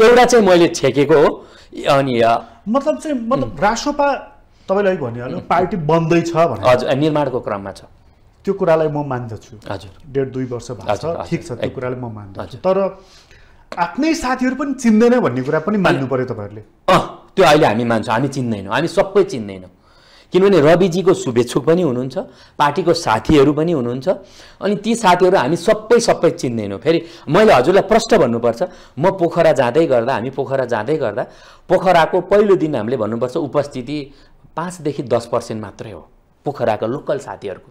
किनभने रवि को शुभेच्छुक पनि हुनुहुन्छ पार्टीको साथीहरु पनि हुनुहुन्छ अनि ती साथीहरु हामी सबै सबै चिन्दैनौ फेरि मैले हजुरलाई प्रश्न भन्नुपर्छ म पोखरा जाँदै गर्दा हामी पोखरा जाँदै गर्दा पोखराको पहिलो दिन हामीले भन्नुपर्छ उपस्थिति पाँच देखि दस प्रतिशत मात्रै हो पोखराका लोकल साथीहरुको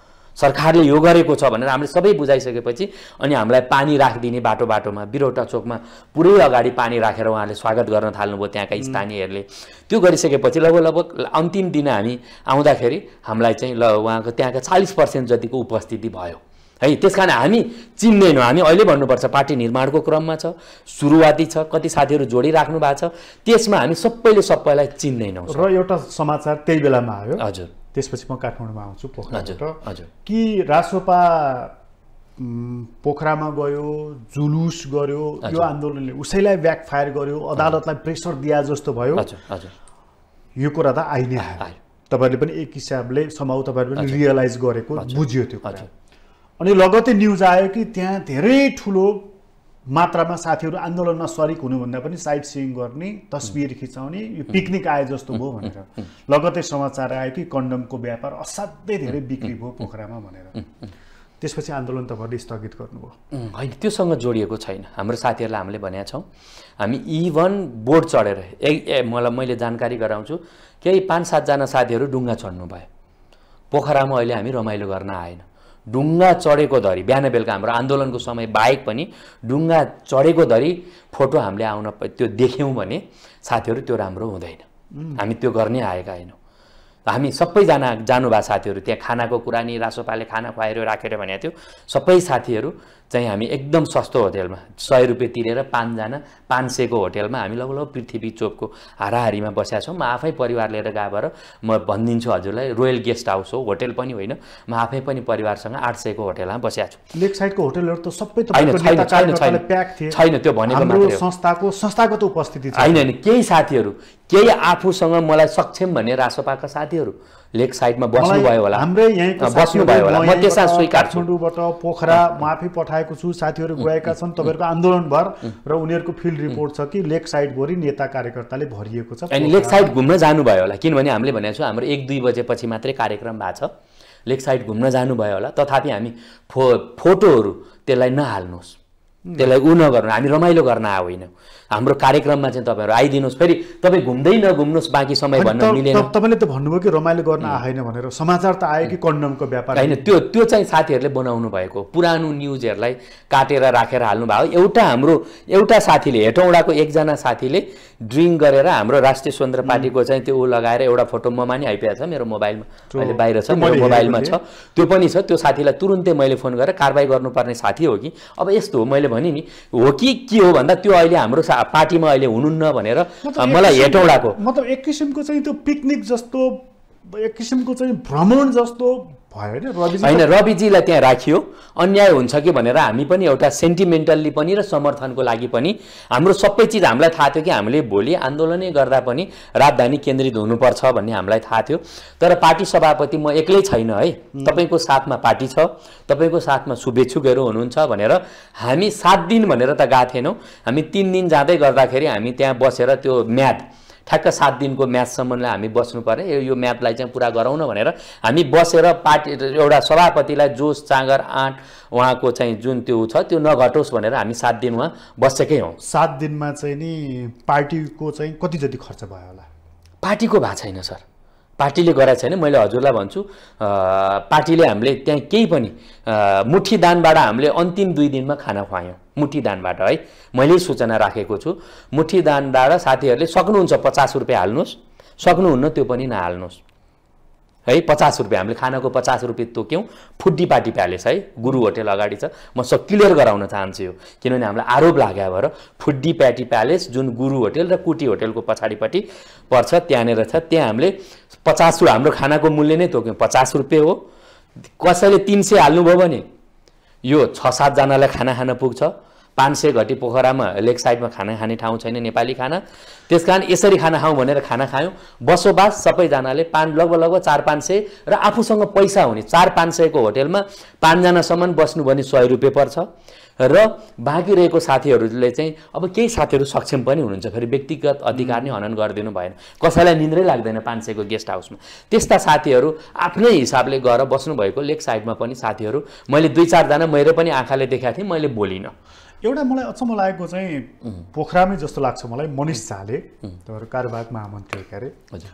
सरकारले यो गरेको छ भनेर हामीले सबै बुझाइसकेपछि अनि हामीलाई पानी राखिदिने बाटो बाटोमा बिरोटा चोकमा पुरै अगाडि पानी राखेर उहाँले स्वागत गर्न थाल्नुभयो त्यहाँका स्थानीयहरूले त्यो गरिसकेपछि लगभग लगभग अन्तिम दिन हामी आउँदाखेरि हामीलाई चाहिँ ल उहाँको त्यहाँका चालीस प्रतिशत जतिको उपस्थिति भयो है त्यसकारण हामी चिन्दैनौं हामी अहिले भन्नुपर्छ पार्टी निर्माणको क्रममा छ सुरुवाती छ कति साथीहरु जोडी राख्नु भएको छ त्यसमा हामी सबैले सबैलाई चिन्दैनौं र एउटा समाचार त्यही बेलामा आयो हजुर त्यसपछि म काठमाडौँमा आउँछु पोखराबाट हजुर कि रासोपा पोखरामा गयो जुलुस गर्यो यो आन्दोलनले उसैलाई ब्याकफायर गर्यो अदालतलाई प्रेसर दिया जस्तो भयो यो कुरा त आइ नै आयो तपाईहरुले पनि एक हिसाबले समाउ तपाईहरुले पनि रियलाइज गरेको बुझ्यो त्यो कुरा अनि लगत्तै न्यूज आयो कि त्यहाँ धेरै ठुलो मात्रामा साथीहरु आन्दोलनमा सरिक हुनु भन्दा पनि साइट सिइङ गर्ने तस्बिर खिचाउने यो पिकनिक आए जस्तो भयो भनेर लगत्तै समाचार आयो कि कन्डमको व्यापार असाध्यै धेरै बिक्री भयो पोखरामा भनेर त्यसपछि आन्दोलन तपाईहरुले स्थगित गर्नुभयो हैन त्योसँग जोडिएको छैन हाम्रो साथीहरुलाई हामीले भनेका छौं हामी इभन बोर्ड चढेर मलाई मैले जानकारी गराउँछु केही पाँच सात जना साथीहरु डुंगा चढ्नु भयो पोखरामा अहिले हामी रमाइलो गर्न आएन डुंगा चढेको धरी बिहान बेलका हाम्रो आन्दोलनको समय बाहेक पनि डुंगा चढेको धरी फोटो हामीले आउन त्यो देख्यौं भने साथीहरु त्यो राम्रो हुँदैन हामी त्यो गर्ने आएका हैनौं हामी सबै जना जानुभा साथीहरु त्यहाँ खानाको कुरा नि रासोपाले खाना खुवाएर राखेर भनेको थियो सबै साथीहरु चाहिँ हामी एकदम सस्तो होटेलमा सय रुपैयाँ तिरेर पाँच जना पाँच सय को होटेलमा हामी लगभग पृथ्वी चोकको हाराहारीमा बसेका छौं म आफै परिवार लिएर गएर म भन्दिन्छु हजुरलाई रोयल गेस्ट हाउस हो होटेल पनि होइन म आफै पनि परिवारसँग आठ सय को होटेलमा बसेका छु लेक साइडको होटेलहरु त सबै त प्याक थिए छैन त्यो भनेको मात्र हो संस्थाको संस्थाको त उपस्थिति छैन हैन केही साथीहरु केही आफूसँग मलाई सक्षम भने रासोपाका साथीहरु लेक साइडमा बस्नु भयो होला हाम्रो यहीँको बस्नु भयो होला म त्यसमा स्वीकार छु टुबाट पोखरा माफी पठाएको छु साथीहरु गएका छन् तपाईहरुको आन्दोलन भर र उनीहरुको फील्ड रिपोर्ट छ कि लेक साइड भरि नेता कार्यकर्ताले भरिएको छ अनि लेक साइड घुम्न जानु भयो होला किनभने हामीले भनेको छ हाम्रो एक दुई बजेपछि मात्रै कार्यक्रम भएको छ लेक साइड घुम्न जानु भयो होला तथापि हामी फोटोहरु त्यसलाई नहाल्नुस् त्यसलाई उ नगर्नु हामी रमाइलो गर्न आउ हैन हाम्रो कार्यक्रममा चाहिँ तपाईहरु आइदिनुस् फेरि तपाई घुम्दै नघुम्नुस् बाकी समय भन्न मिलेन तपाईले त भन्नुभयो कि रमाइलो गर्न आएन भनेर समाचार त आयो कि कन्डमको व्यापार हैन त्यो त्यो चाहिँ साथीहरुले बनाउनु भएको पुरानो न्यूजहरुलाई काटेर राखेर हाल्नु भयो एउटा हाम्रो एउटा साथीले हेटौडाको एकजना साथीले ड्रिंक गरेर हाम्रो राष्ट्रिय स्वतन्त्र पार्टीको चाहिँ त्यो उ लगाएर एउटा फोटो ममानी आइपेछ मेरो मोबाइलमा अहिले बाहिर छ मेरो मोबाइलमा छ त्यो पनि छ त्यो साथीलाई तुरुन्तै मैले फोन गरेर कारबाही गर्नुपर्ने साथी हो कि अब यस्तो हो मैले भने नि हो कि के हो भन्दा त्यो अहिले हाम्रो पार्टीमा अहिले हुनुन्न भनेर मलाई हेटौडाको मतलब एक किसिमको चाहिँ त्यो पिकनिक जस्तो एक किसिमको चाहिँ भ्रमण जस्तो होइन रविजीलाई त्यहाँ राखियो अन्याय हुन्छ कि भनेर हामी पनि एउटा सेन्टिमेन्टल्ली पनि र समर्थनको लागि पनि हाम्रो सबै चीज हामीलाई थाहा थियो कि हामीले भोलि आन्दोलनै गर्दा पनि राजधानी केन्द्रित हुनुपर्छ भन्ने हामीलाई थाहा थियो तर पार्टी सभापति म एक्लै छैन है तपाईको साथमा पार्टी छ तपाईको साथमा शुभेच्छुकहरु हुनुहुन्छ भनेर हामी सात दिन भनेर त गाथेनौ हामी तीन दिन जाँदै गर्दाखेरि हामी त्यहाँ बसेर त्यो म्याथ ठ्याक्क सात दिनको म्याचसम्मलाई हामी बस्नु पर्यो यो म्याचलाई चाहिँ पूरा गराउन भनेर हामी बसेर पार्टी एउटा सभापतिलाई जोश चाँगर आँट उहाँको चाहिँ जुन त्यो छ त्यो नघटोस् भनेर हामी सात दिन उहाँ बसेकै हौ सात दिनमा चाहिँ नि पार्टीको चाहिँ कति जति खर्च भयो होला पार्टीको भा छैन सर पार्टीले गरेको छैन मैले हजुरलाई भन्छु पार्टीले हामीले त्यहाँ केही पनि मुठी दानबाट हामीले अन्तिम दुई दिनमा खाना खुवायौं मुठी दानबाट है मैले सूचना राखेको छु मुठी दानबाट साथीहरुले सक्नुहुन्छ पचास रुपैयाँ हाल्नुस् सक्नुहुन्न त्यो पनि नहाल्नुस् है पचास रुपैयाँ हामीले खानाको पचास रुपैयाँ तोक्यौं फुड्डी पार्टी प्यालेस हाई गुरु होटल अगाडि छ म सब क्लियर गराउन चाहन्छु यो किनभने हामीलाई आरोप लाग्या भएर फुड्डी पार्टी प्यालेस जुन गुरु होटल र कुटी होटलको पछाडीपट्टि पर्छ त्यहाँनेर छ त्यहाँ हामीले पचास रुपैयाँ हाम्रो खानाको मूल्य नै तोक्यौं पचास रुपैयाँ हो कसैले तीन सय हाल्नु भयो भने यो छ सात जनालाई खाना खान पुग्छ पाँच सय घटी पोखरामा लेक साइडमा खाना खाने ठाउँ छैन नेपाली खाना त्यसकारण यसरी खाना खाऊ भनेर खाना खायौं बसोबास सबैजनाले पाँच लगभग लगभग चार पाँच सय र आफूसँग पैसा हुने चार पाँच सयको होटलमा पाँच जनासम्म बस्नु भने सय रुपैयाँ पर्छ र बाँकी रहेको साथीहरूले चाहिँ अब केही साथीहरू सक्षम पनि हुनुहुन्छ फेरि व्यक्तिगत अधिकार नै हनन गर्दिनु भएन कसैलाई निन्द्रै लाग्दैन पाँच सयको गेस्ट हाउसमा त्यस्ता साथीहरू आफ्नै हिसाबले गएर बस्नु भएको लेक साइडमा पनि साथीहरू मैले दुई चार जना मेरो पनि आँखाले देखेको थिएँ मैले बोलिन एउटा मलाई अचम्म लागेको चाहिँ पोखरामै जस्तो लाग्छ मलाई मनिष झाले तर कार्यवाहक महामन्त्री के अरे हजुर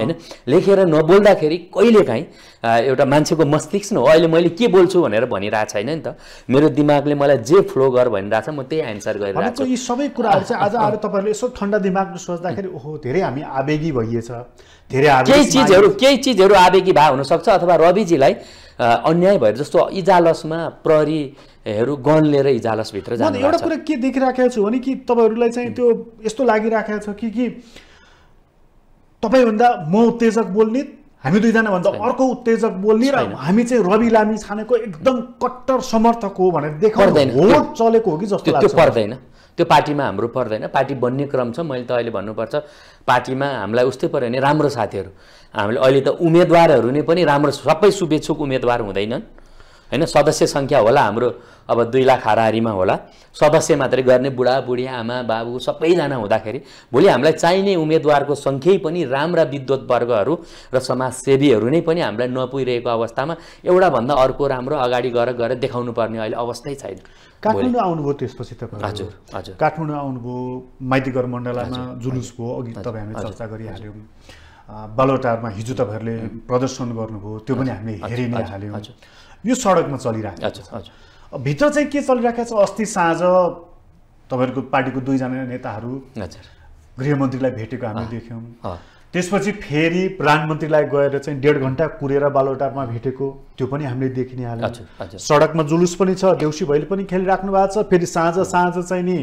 हैन लेखेर नबोल्दाखेरि कहिलेकाहीँ एउटा मान्छेको मस्तिष्क न अहिले मैले के बोल्छु भनेर भनिरा छैन नि त मेरो दिमागले मलाई जे फ्लो गर भनिरा छ म त्यही आन्सर गरिरा छु। यो सबै कुराहरु चाहिँ आज आएर तपाईहरुले यसो ठण्डा दिमागले सोच्दाखेरि ओहो धेरै हामी आवेगी भइएछ धेरै आवेगी केही चीजहरु केही चीजहरु आवेगी भए हुन सक्छ अथवा रविजीलाई अन्याय भएर जस्तो इजालसमा प्रहरी हरू गन लिएर इजालस भित्र जान्छ। म एउटा कुरा के देखिराखेको छु भने कि तपाईहरुलाई चाहिँ त्यो यस्तो लागिराखेको छ कि कि तपाईभन्दा म उत्तेजक बोल्ने हामी दुईजना भन्दा अर्को उत्तेजक बोल्ने र हामी चाहिँ रवि लामिछानेको एकदम कट्टर समर्थक हो भनेर देखाउँदैन हो चलेको हो कि जस्तो लाग्छ। त्यो पर्दैन त्यो पार्टीमा हाम्रो पर्दैन पार्टी बन्ने क्रम छ मैले त अहिले भन्नुपर्छ पार्टीमा हामीलाई उस्तै पर्यो भने राम्रो साथीहरू हामीले अहिले त उम्मेदवारहरू नै पनि राम्रो सबै शुभेच्छुक उम्मेदवार हुँदैनन् हैन सदस्य संख्या होला हाम्रो अब दुई लाख हाराहारीमा होला सदस्य मात्रै गर्ने बुढाबुढी आमा बाबु सबैजना हुँदाखेरि भोलि हामीलाई चाहिने उम्मेदवारको संख्यै पनि राम्रा विद्वत वर्गहरू र समाजसेवीहरू नै पनि हामीलाई नपुगिरहेको अवस्थामा एउटा भन्दा अर्को राम्रो अगाडि गएर गएर देखाउनु पर्ने अहिले अवस्थै छैन। काठमाडौँ आउनुभयो त्यसपछि तपाईँ हजुर हजुर काठमाडौँ आउनुभयो माइतीघर मण्डलामा जुलुस भयो अघि तपाईँ हामी चर्चा गरिहाल्यौँ बालोटारमा हिजो तपाईँहरूले प्रदर्शन गर्नुभयो त्यो पनि हामीले हेरि नै हाल्यौँ यो सडकमा चलिरहेको छ भित्र चाहिँ के चलिरहेको छ अस्ति साँझ तपाईहरुको पार्टीको दुईजना नेताहरू गृहमन्त्रीलाई भेटेको हामी देख्यौं त्यसपछि फेरि प्रधानमन्त्रीलाई गएर चाहिँ डेढ घण्टा कुरेर बालोटारमा भेटेको त्यो पनि हामीले देखिने हाल्यौं सडकमा जुलुस पनि छ देउसी भैली पनि खेलिराख्नु भएको छ फेरि साँझ साँझ चाहिँ नि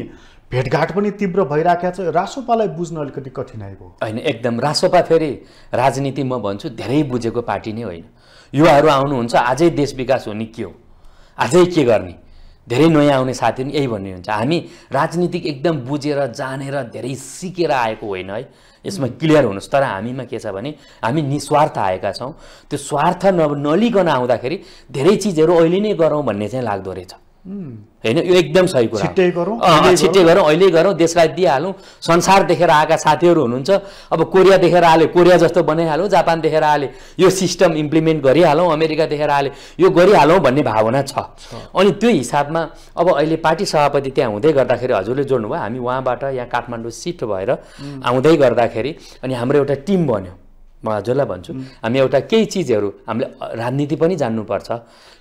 भेटघाट पनि तीव्र भइराखेको छ रासोपालाई बुझ्न अलिकति कठिनाइ भयो हैन एकदम रासोपा फेरि राजनीति म भन्छु धेरै बुझेको पार्टी नै होइन युवाहरू आउनुहुन्छ आजै देश विकास हुने के हो आजै के गर्ने धेरै नयाँ आउने साथीहरू यही भन्ने हुन्छ हामी राजनीतिक एकदम बुझेर जानेर धेरै सिकेर आएको होइन है यसमा क्लियर हुनुस् तर हामीमा के छ भने हामी निस्वार्थ आएका छौँ त्यो स्वार्थ नलिकन आउँदाखेरि धेरै चिजहरू अहिले नै गरौँ भन्ने चाहिँ लाग्दो रहेछ हैन यो एकदम सही कुरा छिट्टै गरौँ छिट्टै गरौँ अहिले गरौँ देशलाई दिइहालौँ संसार देखेर आएका साथीहरू हुनुहुन्छ अब कोरिया देखेर आले कोरिया जस्तो बनाइहालौँ जापान देखेर आले यो सिस्टम इम्प्लिमेन्ट गरिहालौँ अमेरिका देखेर आले यो गरिहालौँ भन्ने भावना छ अनि त्यो हिसाबमा अब अहिले पार्टी सभापति त्यहाँ हुँदै गर्दाखेरि हजुरले जोड्नुभयो हामी वहाँबाट यहाँ काठमाडौँ सिफ्ट भएर आउँदै गर्दाखेरि अनि हाम्रो एउटा टिम बन्यो म हजुरलाई भन्छु हामी एउटा केही चीजहरू हामीले राजनीति पनि जान्नुपर्छ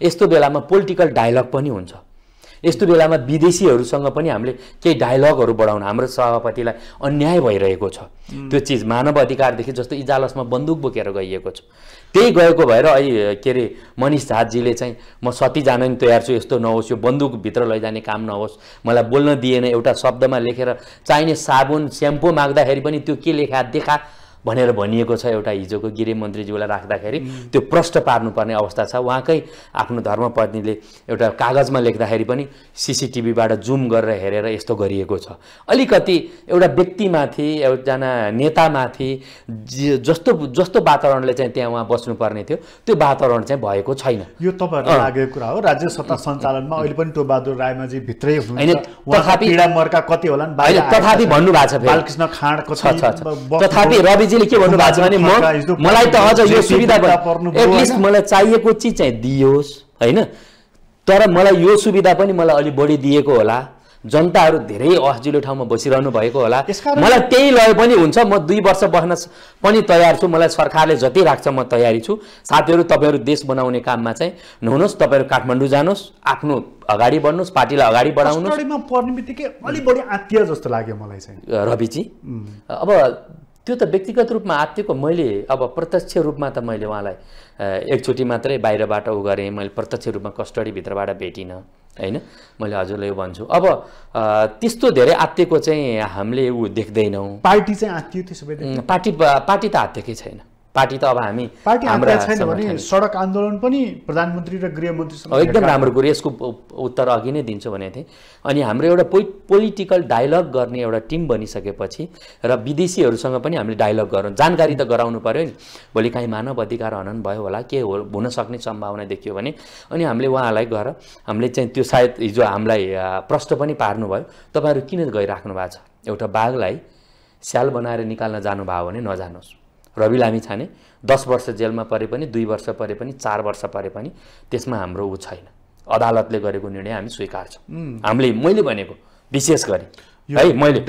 यस्तो बेलामा पोलिटिकल डायलग पनि हुन्छ यस्तो बेलामा विदेशीहरूसँग पनि हामीले केही डायलगहरू बढाउन हाम्रो सभापतिलाई अन्याय भइरहेको छ त्यो चिज मानव अधिकारदेखि जस्तो इजालसमा बन्दुक बोकेर गइएको छ त्यही गएको भएर अहिले के अरे मनिष झाजीले चाहिँ म सती जान नि तयार छु यस्तो नहोस् यो बन्दुकभित्र लैजाने काम नहोस् मलाई बोल्न दिएन एउटा शब्दमा लेखेर चाहिने साबुन स्याम्पू माग्दाखेरि पनि त्यो के लेखा देखा भनेर भनिएको छ एउटा हिजोको गृहमन्त्रीज्यूलाई राख्दाखेरि त्यो प्रष्ट पार्नुपर्ने अवस्था छ उहाँकै आफ्नो धर्मपत्नीले एउटा कागजमा लेख्दाखेरि पनि सिसिटिभीबाट जुम गरेर हेरेर यस्तो गरिएको छ अलिकति एउटा व्यक्तिमाथि एकजना नेतामाथि जस्तो जस्तो वातावरणले चाहिँ त्यहाँ उहाँ बस्नुपर्ने थियो त्यो वातावरण चाहिँ भएको छैन यो तपाईँहरूलाई लागेको कुरा हो राज्य सत्ता सञ्चालनमा अहिले पनि टोपबहादुर रायमाझी भित्रै हुनुहुन्छ के भन्नु भएको छ भने म मलाई त अझ यो सुविधा एटलिस्ट मलाई चाहिएको चिज चाहिँ दियोस् हैन तर मलाई यो सुविधा पनि मलाई अलि बढी दिएको होला जनताहरु धेरै असजिलो ठाउँमा बसिरहनु भएको होला मलाई त्यही लय पनि हुन्छ म दुई वर्ष बस्न पनि तयार छु मलाई सरकारले जति राख्छ म तयारी छु साथीहरु तपाईहरु देश बनाउने काममा चाहिँ नहुनुस् तपाईहरु काठमाडौँ जानुस् आफ्नो अगाडि बढ्नुस् पार्टीलाई अगाडि बढाउनुस् अगाडिमा पर्नेबित्तिकै अलि बढी आत्मीय जस्तो लाग्यो मलाई चाहिँ रविजी अब त्यो त व्यक्तिगत रूपमा आत्मीयको मैले अब प्रत्यक्ष रूपमा त मैले उहाँलाई एकचोटी मात्रै बाहिरबाट उ गरे मैले प्रत्यक्ष रूपमा कस्टडी भित्रबाट भेटिन हैन मैले हजुरलाई भन्छु अब त्यस्तो धेरै आत्मीयको चाहिँ हामीले उ देख्दैनौ पार्टी चाहिँ आत्मीय त्यो सबै देख्दैन पार्टी पार्टी त आत्मीयकै छैन पार्टी त अब हामी पार्टी आत्मीय छैन भने सडक आन्दोलन पनि प्रधानमन्त्री र गृहमन्त्रीसँग एकदम राम्रो कुरा यसको उत्तर अघि नै दिन्छु भने थिए अनि हाम्रो एउटा पोलिटिकल डायलग गर्ने एउटा टिम बनिसकेपछि र विदेशीहरुसँग पनि हामीले डायलग गरौँ जानकारी त गराउनु पर्यो नि भोलि काई मानव अधिकार हनन भयो होला के हुन सक्ने सम्भावना देखियो भने अनि हामीले उहाँलाई गएर हामीले चाहिँ त्यो सायद हिजो हामीलाई प्रश्न पनि पार्नु भयो तपाईहरु किन गइराख्नु भएको छ एउटा बाघलाई स्याल बनाएर निकाल्न जानु भयो भने नजानुस् रवि लामिछाने दस वर्ष जेलमा परे पनि दुई वर्ष परे पनि चार वर्ष परे पनि त्यसमा हाम्रो उ छैन अदालतले गरेको निर्णय हामी स्वीकार्छौं हामीले मैले भनेको विशेष गरी है मैले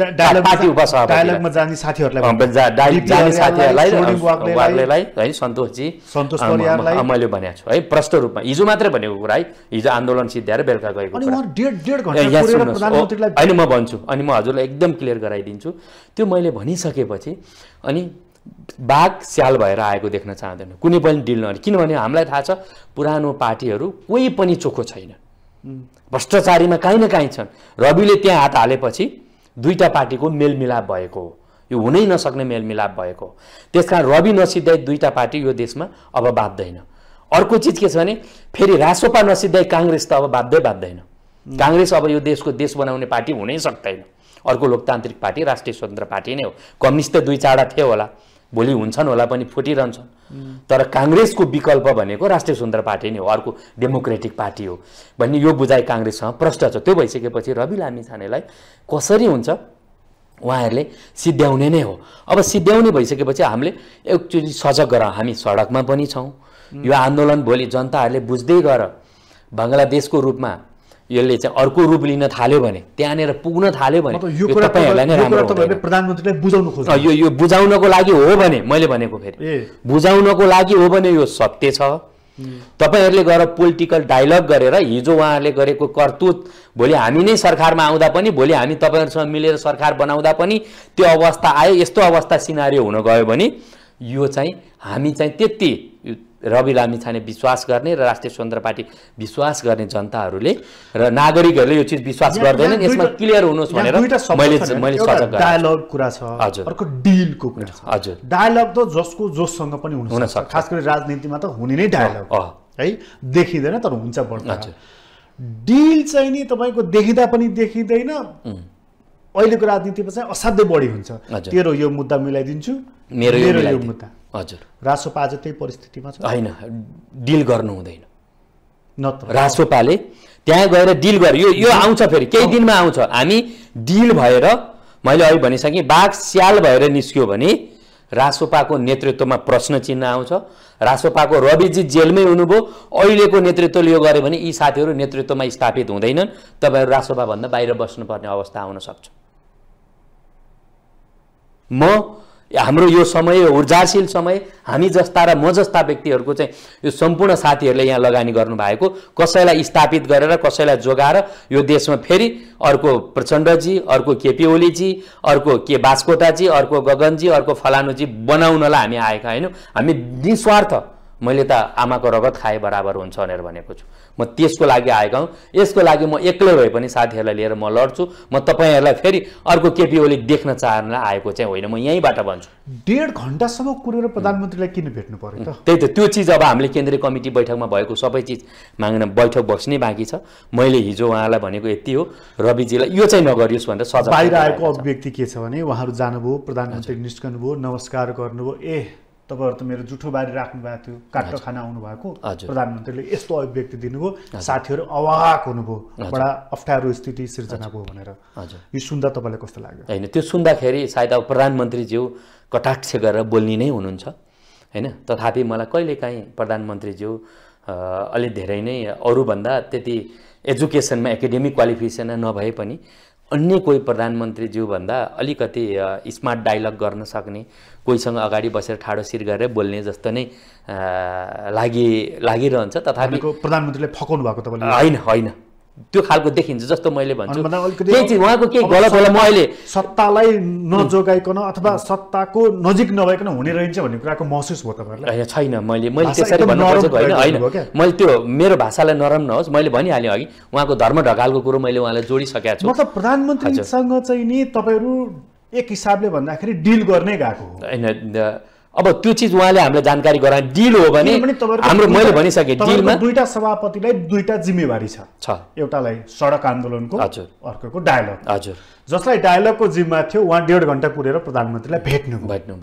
पार्टी उपसभापति डायलगमा जाने साथीहरुलाई है सन्तोष जी सन्तोष परियारलाई मैले भनेको छु है प्रष्ट रूपमा हिजो मात्र भनेको कुरा है हिजो आन्दोलन सिद्ध्याएर बेलका गएको कुरा अनि म डेढ डेढ घण्टा पुरेर प्रधानमन्त्रीलाई हैन म भन्छु अनि म हजुरलाई एकदम क्लियर गराइदिन्छु त्यो मैले भनिसकेपछि अनि बाघ स्याल भएर आएको देख्न चाहदैन कुनै पनि डिल नगर्ने किनभने हामीलाई थाहा छ पुरानो पार्टीहरु कोही पनि चोखो छैन भ्रष्टाचारीमा काहीँ न काहीँ छन् रविले त्यहाँ हात हालेपछि दुईटा पार्टीको मेलमिलाप भएको हो यो हुनै नसक्ने मेलमिलाप भएको हो त्यसकारण रवि नसिद्धाई दुईटा पार्टी यो देशमा अब बाध्दैन अर्को चीज के छ भने फेरि रासोपा नसिद्धाई कांग्रेस त अब बाध्दै बाध्दैन कांग्रेस अब यो देशको देश बनाउने पार्टी हुनै सक्दैन अर्को लोकतान्त्रिक पार्टी राष्ट्रिय स्वतन्त्र पार्टी नै हो कम्युनिस्ट त दुई चाडा थिए होला भोलि हुन्छन् होला पनि फुटिरहन्छन् तर कांग्रेसको विकल्प भनेको राष्ट्रिय स्वतन्त्र पार्टी नै हो अर्को डेमोक्रेटिक पार्टी हो भन्ने यो बुझाइ कांग्रेससँग प्रष्ट छ त्यो भइसकेपछि रवि लामिछानेलाई कसरी हुन्छ उहाँहरूले सिद्ध्याउने नै हो अब सिद्ध्याउने भइसकेपछि हामीले एकचोटी सजग गरौँ हामी सडकमा पनि छौं यो आन्दोलन भोलि जनताहरूले बुझ्दै गएर बंगलादेशको रूपमा यसले चाहिँ अर्को रूप लिन थाल्यो भने त्यहाँनेर पुग्न थाल्यो भने यो तपाईहरुलाई नै राम्रो हो तपाईहरुले प्रधानमन्त्रीलाई बुझाउनु खोज्नु यो यो बुझाउनको लागि हो भने मैले भनेको फेरि बुझाउनको लागि हो भने यो सत्य छ तपाईहरुले गएर पोलिटिकल डायलग गरेर हिजो उहाँहरूले गरेको करतूत भोलि हामी नै सरकारमा आउँदा पनि भोलि हामी तपाईहरुसँग मिलेर सरकार बनाउँदा पनि त्यो अवस्था आयो यस्तो अवस्था सिनारियो हुन गयो भने यो चाहिँ हामी चाहिँ त्यति रवि लामिछाने विश्वास गर्ने र राष्ट्रिय स्वतन्त्र पार्टी विश्वास गर्ने जनताहरुले र नागरिकहरुले यो चीज विश्वास गर्दैनन् यसमा क्लियर हुनुस् भनेर मैले मैले सजग गरे डायलग कुरा छ अर्को डीलको कुरा छ हजुर डायलग त जसको जोसँग पनि हुन सक्छ खास गरी राजनीतिमा त हुने नै डायलग है देखिदैन तर हुन्छ बढ्छ डील चाहिँ नि तपाईको देखिदा पनि देखिदैन अहिलेको राजनीतिमा चाहिँ असाध्यै बढी हुन्छ तेरो यो मुद्दा मिलाइदिन्छु मेरो यो मुद्दा हजुर रासोपा आज त्यही परिस्थितिमा छ हैन डील गर्नु हुँदैन नत्र रासोपाले त्यहाँ गएर डील गर्यो यो आउँछ फेरि केही दिनमा आउँछ हामी डील भएर मैले अहिले भनिसके बाघ स्याल भएर निस्क्यो भने रासोपाको नेतृत्वमा प्रश्न चिन्ह आउँछ रासोपाको रविजी जेलमै हुनुभयो अहिलेको नेतृत्वले यो गर्यो भने यी साथीहरु नेतृत्वमा स्थापित हुँदैनन् तपाईहरु रासोपा भन्दा बाहिर बस्नुपर्ने अवस्था आउन सक्छ म हाम्रो यो समय ऊर्जाशील समय हामी जस्ता र म जस्ता व्यक्तिहरुको चाहिँ यो सम्पूर्ण साथीहरुले यहाँ लगानी गर्नु भएको कसैलाई स्थापित गरेर कसैलाई जोगाएर यो देशमा फेरि अर्को प्रचण्ड जी अर्को केपी ओली जी अर्को के बास्कोटा जी अर्को गगन जी अर्को फलानु जी बनाउनलाई हामी आएका हैन हामी निस्वार्थ मैले त आमाको रगत खाए बराबर हुन्छ भनेर भनेको छु म त्यसको लागि आएका हुँ यसको लागि म एक्लै भए पनि साथीहरुलाई लिएर म लड्छु म तपाईहरुलाई फेरि अर्को केपी ओली देख्न चाहन्न आएको चाहिँ होइन म यहीबाट भन्छु डेढ घण्टासम्म कुरेर प्रधानमन्त्रीलाई किन भेट्नु पर्यो त त्यही त त्यो चीज अब हामीले केन्द्रीय कमिटी बैठकमा भएको सबै चीज माग्न बैठक बस्नै बाँकी छ मैले हिजो उहाँलाई भनेको यति हो रविजीलाई यो चाहिँ नगरियोस् भनेर सजाय बाहिर आएको अभिव्यक्ति के छ भने उहाँहरु जानुभयो प्रधानमन्त्री निस्कनुभयो नमस्कार गर्नुभयो ए तपाईहरु त मेरो जुठो बारी राख्नु भएको थियो काट्टो खाना आउनु भएको प्रधानमन्त्रीले यस्तो अभिव्यक्ति दिनुभयो साथीहरु अवाक हुनुभयो बडा अप्ठ्यारो स्थिति सिर्जना भयो भनेर यो सुन्दा तपाईलाई कस्तो लाग्यो हैन त्यो सुन्दाखेरि सायद अब प्रधानमन्त्री ज्यू कटाक्ष गरेर बोल्नी नै हुनुहुन्छ हैन तथापि मलाई कहिलेकाही प्रधानमन्त्री ज्यू अलि धेरै नै अरु भन्दा त्यति एजुकेसनमा एकेडेमिक क्वालिफिकेसन नभए पनि अन्य कोही प्रधानमन्त्री ज्यू भन्दा अलिकति स्मार्ट डायलग गर्न सक्ने, कोहीसँग अगाडि बसेर ठाडो सिर गरेर बोल्ने जस्तो नै लागि लागिरहन्छ। तथापि प्रधानमन्त्रीले फकाउनु भएको तपाईले हैन हैन त्यो खालको देखिन्छ जस्तो मैले भन्छु। के चाहिँ उहाँको के गलत होला? म अहिले सत्तालाई नजोगाइकन अथवा सत्ताको नजिक नभइकन हुने रहन्छ भन्ने कुराको महसुस भयो तपाईहरुलाई? हैन छैन, मैले मैले त्यसरी भन्नु खोजेको हैन हैन मैले त्यो मेरो भाषालाई नरम नहोस्, मैले भनिहालेँ अघि उहाँको धर्म ढकालको कुरो मैले उहाँलाई जोडिसकेको छु। मतलब प्रधानमन्त्रीसँग चाहिँ नि तपाईहरु एक हिसाबले भन्दाखेरि डिल गर्ने गाको हैन। अब त्यो चीज उहाँले हामीलाई जानकारी गराए डिल हो भने हाम्रो मैले भनिसके डिलमा दुईटा सभापतिलाई दुईटा जिम्मेवारी छ, एउटालाई सडक आन्दोलनको अर्कोको डायलग। हजुर, जसलाई डायलगको जिम्मा थियो उहाँ डेढ घण्टा पुरेर प्रधानमन्त्रीलाई भेट्नु भेट्नु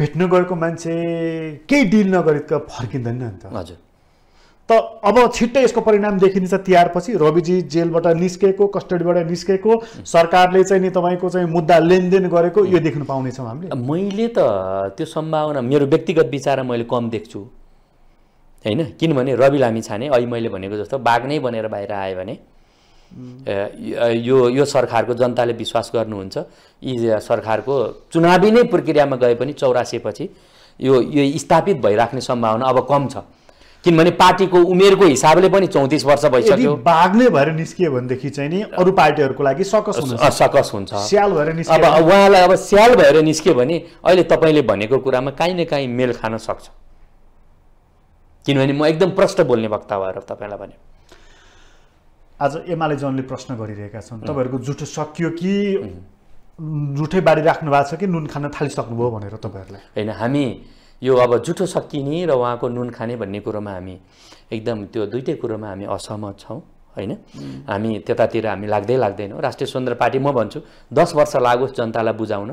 भेट्नु गएको मान्छे केही डिल नगरी त फर्किँदैन नि त। हजुर, त अब छिट्टै यसको परिणाम देखिन्छ। तिहार पछि रविजी जेलबाट निस्केको, कस्टडीबाट निस्केको, सरकारले चाहिँ नि तपाईको चाहिँ मुद्दा लेनदेन गरेको यो देख्न पाउने छौं हामीले। मैले त त्यो सम्भावना मेरो व्यक्तिगत विचार मैले कम देख्छु हैन, किनभने रवि लामिछाने अहिले मैले भनेको जस्तो बाघ नै बनेर बाहिर आयो भने यो यो सरकारको जनताले विश्वास गर्नुहुन्छ। यी सरकारको चुनावी नै प्रक्रियामा गए पनि चौरासी पछि यो यो स्थापित भइराख्ने सम्भावना अब कम छ, किनभने पार्टीको उमेरको हिसाबले पनि चौंतीस वर्ष भइसक्यो। बाग्ने भएर निस्कियो भनेदेखि चाहिँ नि अरु पार्टीहरुको लागि सकस हुन्छ, सकस हुन्छ। स्याल भएर निस्कियो अब उहाँलाई अब स्याल भएर निस्कियो भने अहिले तपाईले भनेको कुरामा काहीँ न काहीँ मेल खान सक्छ, किनभने म एकदम प्रष्ट बोल्ने वक्ता भएर तपाईलाई भने। आज एमाले जनले प्रश्न गरिरहेका छन् तपाईहरुको जुठो सकियो कि जुठै बाडी राख्नु भएको छ कि नुन खान थालिसक्नु भयो भनेर तपाईहरुलाई? हैन, हामी यो अब जुठो सकिने र उहाँको नुन खाने भन्ने कुरोमा हामी एकदम त्यो दुईटै कुरोमा हामी असहमत छौँ हैन। हामी त्यतातिर हामी लाग्दै लाग्दैनौँ। राष्ट्रिय स्वतन्त्र पार्टी म भन्छु दस वर्ष लागोस् जनतालाई बुझाउन।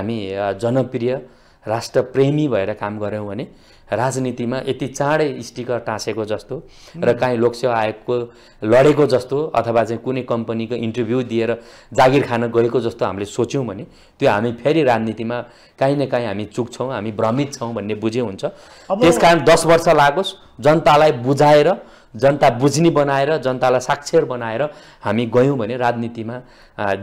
हामी जनप्रिय राष्ट्रप्रेमी भएर काम गऱ्यौँ भने राजनीतिमा यति चाँडै स्टिकर टाँसेको जस्तो र काहीँ लोकसेवा आयोगको लडेको जस्तो अथवा चाहिँ कुनै कम्पनीको इन्टरभ्यू दिएर जागिर खान गएको जस्तो हामीले सोच्यौँ भने त्यो हामी फेरि राजनीतिमा काहीँ न काहीँ हामी चुक्छौँ, हामी भ्रमित छौँ भन्ने बुझे हुन्छ। त्यसकारण दस वर्ष लागोस् जनतालाई बुझाएर, जनता बुझ्ने बनाएर, जनतालाई साक्षर बनाएर हामी गयौँ भने राजनीतिमा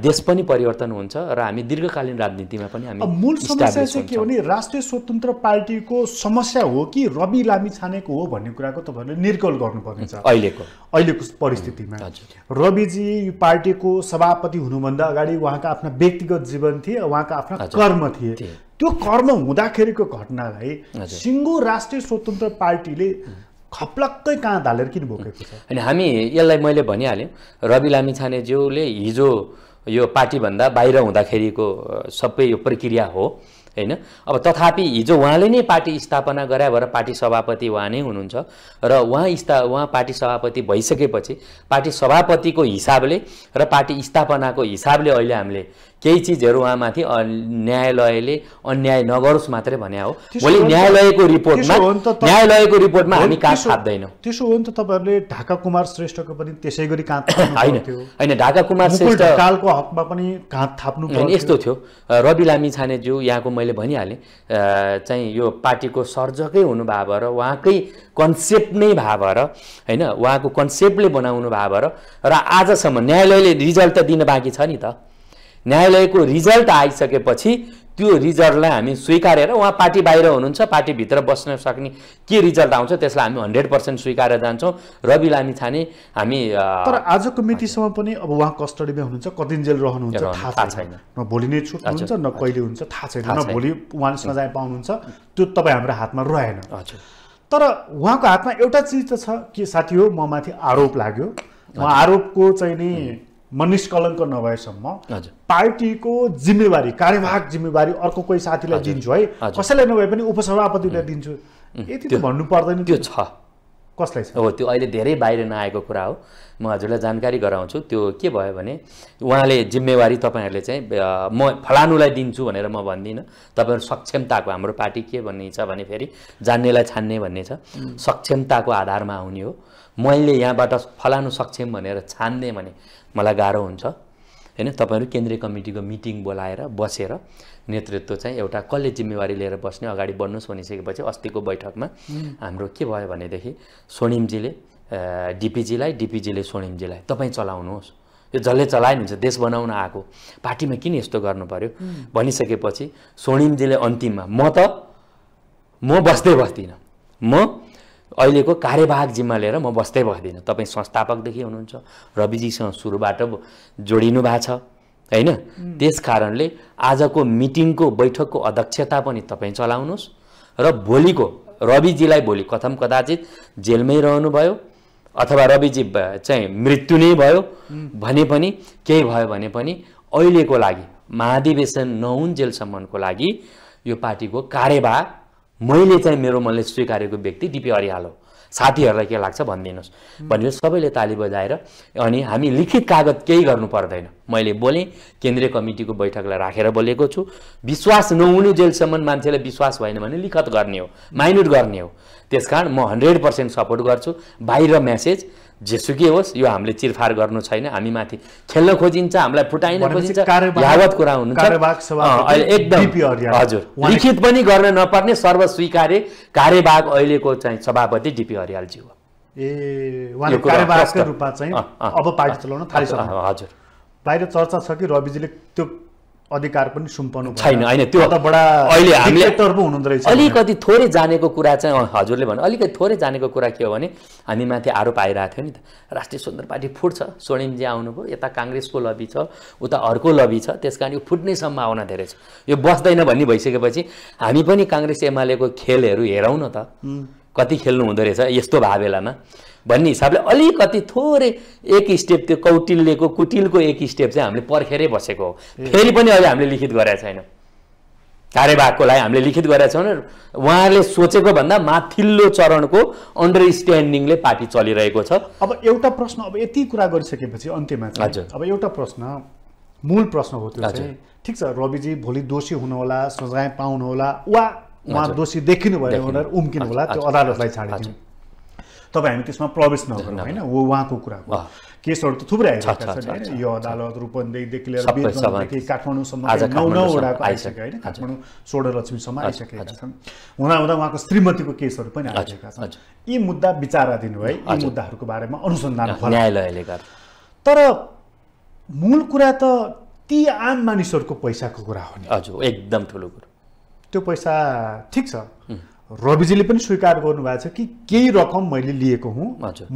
देश पनि परिवर्तन हुन्छ र हामी दीर्घकालीन राजनीतिमा पनि हामी। मूल समस्या चाहिँ के हो भने राष्ट्रिय स्वतन्त्र पार्टीको समस्या हो कि रवि लामिछानेको हो भन्ने कुराको तपाईहरुले निर्कल गर्नुपर्ने छ अहिलेको अहिलेको परिस्थितिमा। रविजी पार्टीको सभापति हुनुभन्दा अगाडि उहाँका आफ्ना व्यक्तिगत जीवन थिए, उहाँका आफ्ना कर्म थिए। त्यो कर्म हुँदाखेरिको घटनालाई सिङ्गो राष्ट्रिय स्वतन्त्र पार्टीले खप्लक्कै कहाँ ढालेर किन बोकेको छ? अनि हामी यसलाई मैले भनिहाल्यौँ रवि लामिछाने ज्यूले हिजो यो पार्टीभन्दा बाहिर हुँदाखेरिको सबै यो प्रक्रिया हो हैन। अब तथापि हिजो उहाँले नै पार्टी स्थापना गराए भएर पार्टी सभापति उहाँ नै हुनुहुन्छ र उहाँ स्था उहाँ पार्टी सभापति भइसकेपछि पार्टी सभापतिको हिसाबले र पार्टी स्थापनाको हिसाबले अहिले हामीले केही चिजहरु उहाँमाथि न्यायालयले अन्याय नगरोस् मात्रै भन्या हो। भोलि न्यायालयको रिपोर्टमा न्यायालयको रिपोर्टमा हामी काँध थाप्दैनौँ। त्यसो हो नि त तपाईहरुले ढाका कुमार श्रेष्ठको पनि त्यसैगरी काँध थाप्नु थियो हैन? ढाका कुमार श्रेष्ठ कालको हकमा पनि काँध थाप्नु पर्यो। यस्तो थियो रवि लामिछाने ज्यू यहाँको मैले भनिहालेँ चाहिँ यो पार्टीको सर्जकै हुनु भए भएर उहाँकै कन्सेप्ट नै भए भएर हैन, उहाँको कन्सेप्टले बनाउनु भए भएर र आजसम्म न्यायालयले रिजल्ट त दिन बाँकी छ नि त। न्यायालयको रिजल्ट आइसकेपछि त्यो रिजल्टलाई हामी स्वीकारेर उहाँ पार्टी बाहिर हुनुहुन्छ, पार्टीभित्र बस्न सक्ने के रिजल्ट आउँछ त्यसलाई हामी हन्ड्रेड पर्सेंट स्वीकारेर जान्छौँ। रवि लामिछाने हामी तर आजको मितिसम्म पनि अब उहाँ कस्टडीमा हुनुहुन्छ, कति दिन जेल रहनुहुन्छ थाहा छैन, न भोलि नै छुट्नुहुन्छ न कहिले हुन्छ थाहा छैन, न भोलि उहाँले सजाय पाउनुहुन्छ त्यो तपाईँ हाम्रो हातमा रहेन। तर उहाँको हातमा एउटा चिज त छ कि साथी हो म माथि आरोप लाग्यो, उहाँ आरोपको चाहिँ नि म निष्कलङ्क नभएसम्म पार्टीको जिम्मेवारी कार्यवाहक जिम्मेवारी अर्को कोही साथीलाई दिन्छु है, कसैलाई नभए पनि उपसभापतिलाई दिन्छु यति त भन्नु पर्दैन। त्यो छ कसलाई छ हो त्यो अहिले धेरै बाहिर नआएको कुरा हो। म हजुरलाई जानकारी गराउँछु त्यो के भयो भने उहाँले जिम्मेवारी तपाईहरुले चाहिँ म फलानुलाई दिन्छु भनेर म भन्दिनँ। तपाईहरु सक्षमताको हाम्रो पार्टी के भन्ने छ भने फेरि जान्नेलाई छान्ने भन्ने छ, सक्षमताको आधारमा आउने हो। मैले यहाँबाट फलानु सक्षम भनेर छान्ने भने मलाई गाह्रो हुन्छ। हैन तपाईहरु केन्द्रीय कमिटीको मिटिङ बोलाएर बसेर नेतृत्व चाहिँ एउटा कलेज जिम्मेवारी लिएर बस्ने अगाडि बढ्नुस् भनिसकेपछि अस्तिको बैठकमा हाम्रो के भयो भने देखि सोनिमजीले डीपीजीलाई डीपीजीले सोनिमजीलाई तपाई चलाउनुस् यो जसले चलाइनुहुन्छ देश बनाउन आको पार्टीमा किन यस्तो गर्नु पर्यो भनिसकेपछि सोनिमजीले अन्तिममा म त म बस्दै बस्दिन म अहिलेको कार्यभाग जिम्मा लिएर म बस्दै बस्दिन तपाई संस्थापक देखि हुनुहुन्छ रविजीसँग सुरुबाट जोडिनु भएको छ हैन त्यसकारणले आजको मिटिङको बैठकको अध्यक्षता पनि तपाई चलाउनुस् र भोलिको रविजीलाई भोलि कथम कदाचित जेलमै रहनु भयो अथवा रविजी चाहिँ मृत्यु नै भयो भने पनि केही भयो भने पनि अहिलेको लागि महाधिवेशन नहुन्जेलसम्मको लागि यो पार्टीको कार्यभाग मैले चाहिँ मेरो मनले स्वीकारेको व्यक्ति डीपी हरिहाल हो साथीहरुलाई के लाग्छ भन्दिनुस् भनेर सबैले ताली बजाएर अनि हामी लिखित कागज केही गर्नु पर्दैन मैले बोले केन्द्रीय कमिटीको बैठकलाई राखेर बोलेको छु विश्वास नहुनु जेलसम्म मान्छेले विश्वास भएन भने लिखत गर्ने हो माइन्युट गर्ने हो त्यसकारण म हन्ड्रेड पर्सेन्ट सपोर्ट गर्छु बाहिर मेसेज जेसुकै होस् यो हामीले चिरफार गर्नु छैन हामी माथि खेल्न खोजिन्छ हामीलाई फुटाइन खोजिन्छ यावत कुरा हुनुहुन्छ एकदम हजुर लिखित पनि गर्न नपर्ने सर्वस्वीकार्य कार्यभाग अहिलेको चाहिँ सभापति डीपी हरिहाल जी हो ए उहाँले कार्यभागको रूपमा चाहिँ अब पार्टी चलाउन थालिसक्नु हजुर बाहिर चर्चा छ कि रविजीले त्यो अधिकार पनि सुम्पनु छैन हैन त्यो त बडा अहिले हामीले तर्फ हुनुहुँदै रहेछ अलिकति थोरै जानेको कुरा चाहिँ हजुरले भन्नु अलिकति थोरै जानेको कुरा के हो भने हामी माथि आरोप आइराथ्यो नि त राष्ट्रिय स्वतन्त्र पार्टी फुट्छ सोनिमजी आउनुभयो यता कांग्रेसको लबी छ उता अर्को लबी छ त्यसकारण यो फुट्ने सम्भावना धेरै छ यो बस्दैन भन्ने भइसकेपछि हामी पनि कांग्रेस एमालेको खेलहरू हेरौँ न त कति खेल्नु हुँदै रहेछ यस्तो भावेलामा भन्ने हिसाबले अलिकति थोरै एक स्टेप त्यो कौटिल्यको कुटिलको एक स्टेप चाहिँ हामीले पर्खेरै बसेको हो फेरि पनि अहिले हामीले लिखित गरेका छैन कार्यभागको लागि हामीले लिखित गरेका छौँ उहाँहरूले सोचेको भन्दा माथिल्लो चरणको अन्डरस्ट्यान्डिङले पार्टी चलिरहेको छ अब एउटा प्रश्न अब यति कुरा गरिसकेपछि अन्त्यमा चाहिँ अब एउटा प्रश्न मूल प्रश्न हो त्यो चाहिँ ठीक छ रविजी भोलि दोषी हुनुहोला सजाय पाउनुहोला वा उहाँ दोषी देखिनु भयो भनेर उम्किनु होला त्यो अदालतलाई छाडिदिनु तब हामी त्यसमा प्रवेश नगरौँ हैन हो उहाँको कुरा हो केसहरु त थुप्रै आइरहेका छन् यो अदालत रूपन्देहीदेखि लिएर बेलसम्मकै काठमाडौँसम्म नौ नौ वडाको आइसके हैन काठमाडौँ सोडा लक्ष्मीसम्म आइसकेका छन् हुँदा हुँदा उहाँको श्रीमतीको केसहरु पनि आइरहेका छन् यी मुद्दा विचाराधीन हो है यी मुद्दाहरुको बारेमा अनुसन्धान फल न्यायालयले गर्छ तर मूल कुरा त ती आम मानिसहरुको पैसाको कुरा हो नि हजुर एकदम ठूलो कुरा त्यो पैसा ठीक छ रविजीले पनि स्वीकार गर्नु भएको छ कि केही रकम मैले लिएको हुँ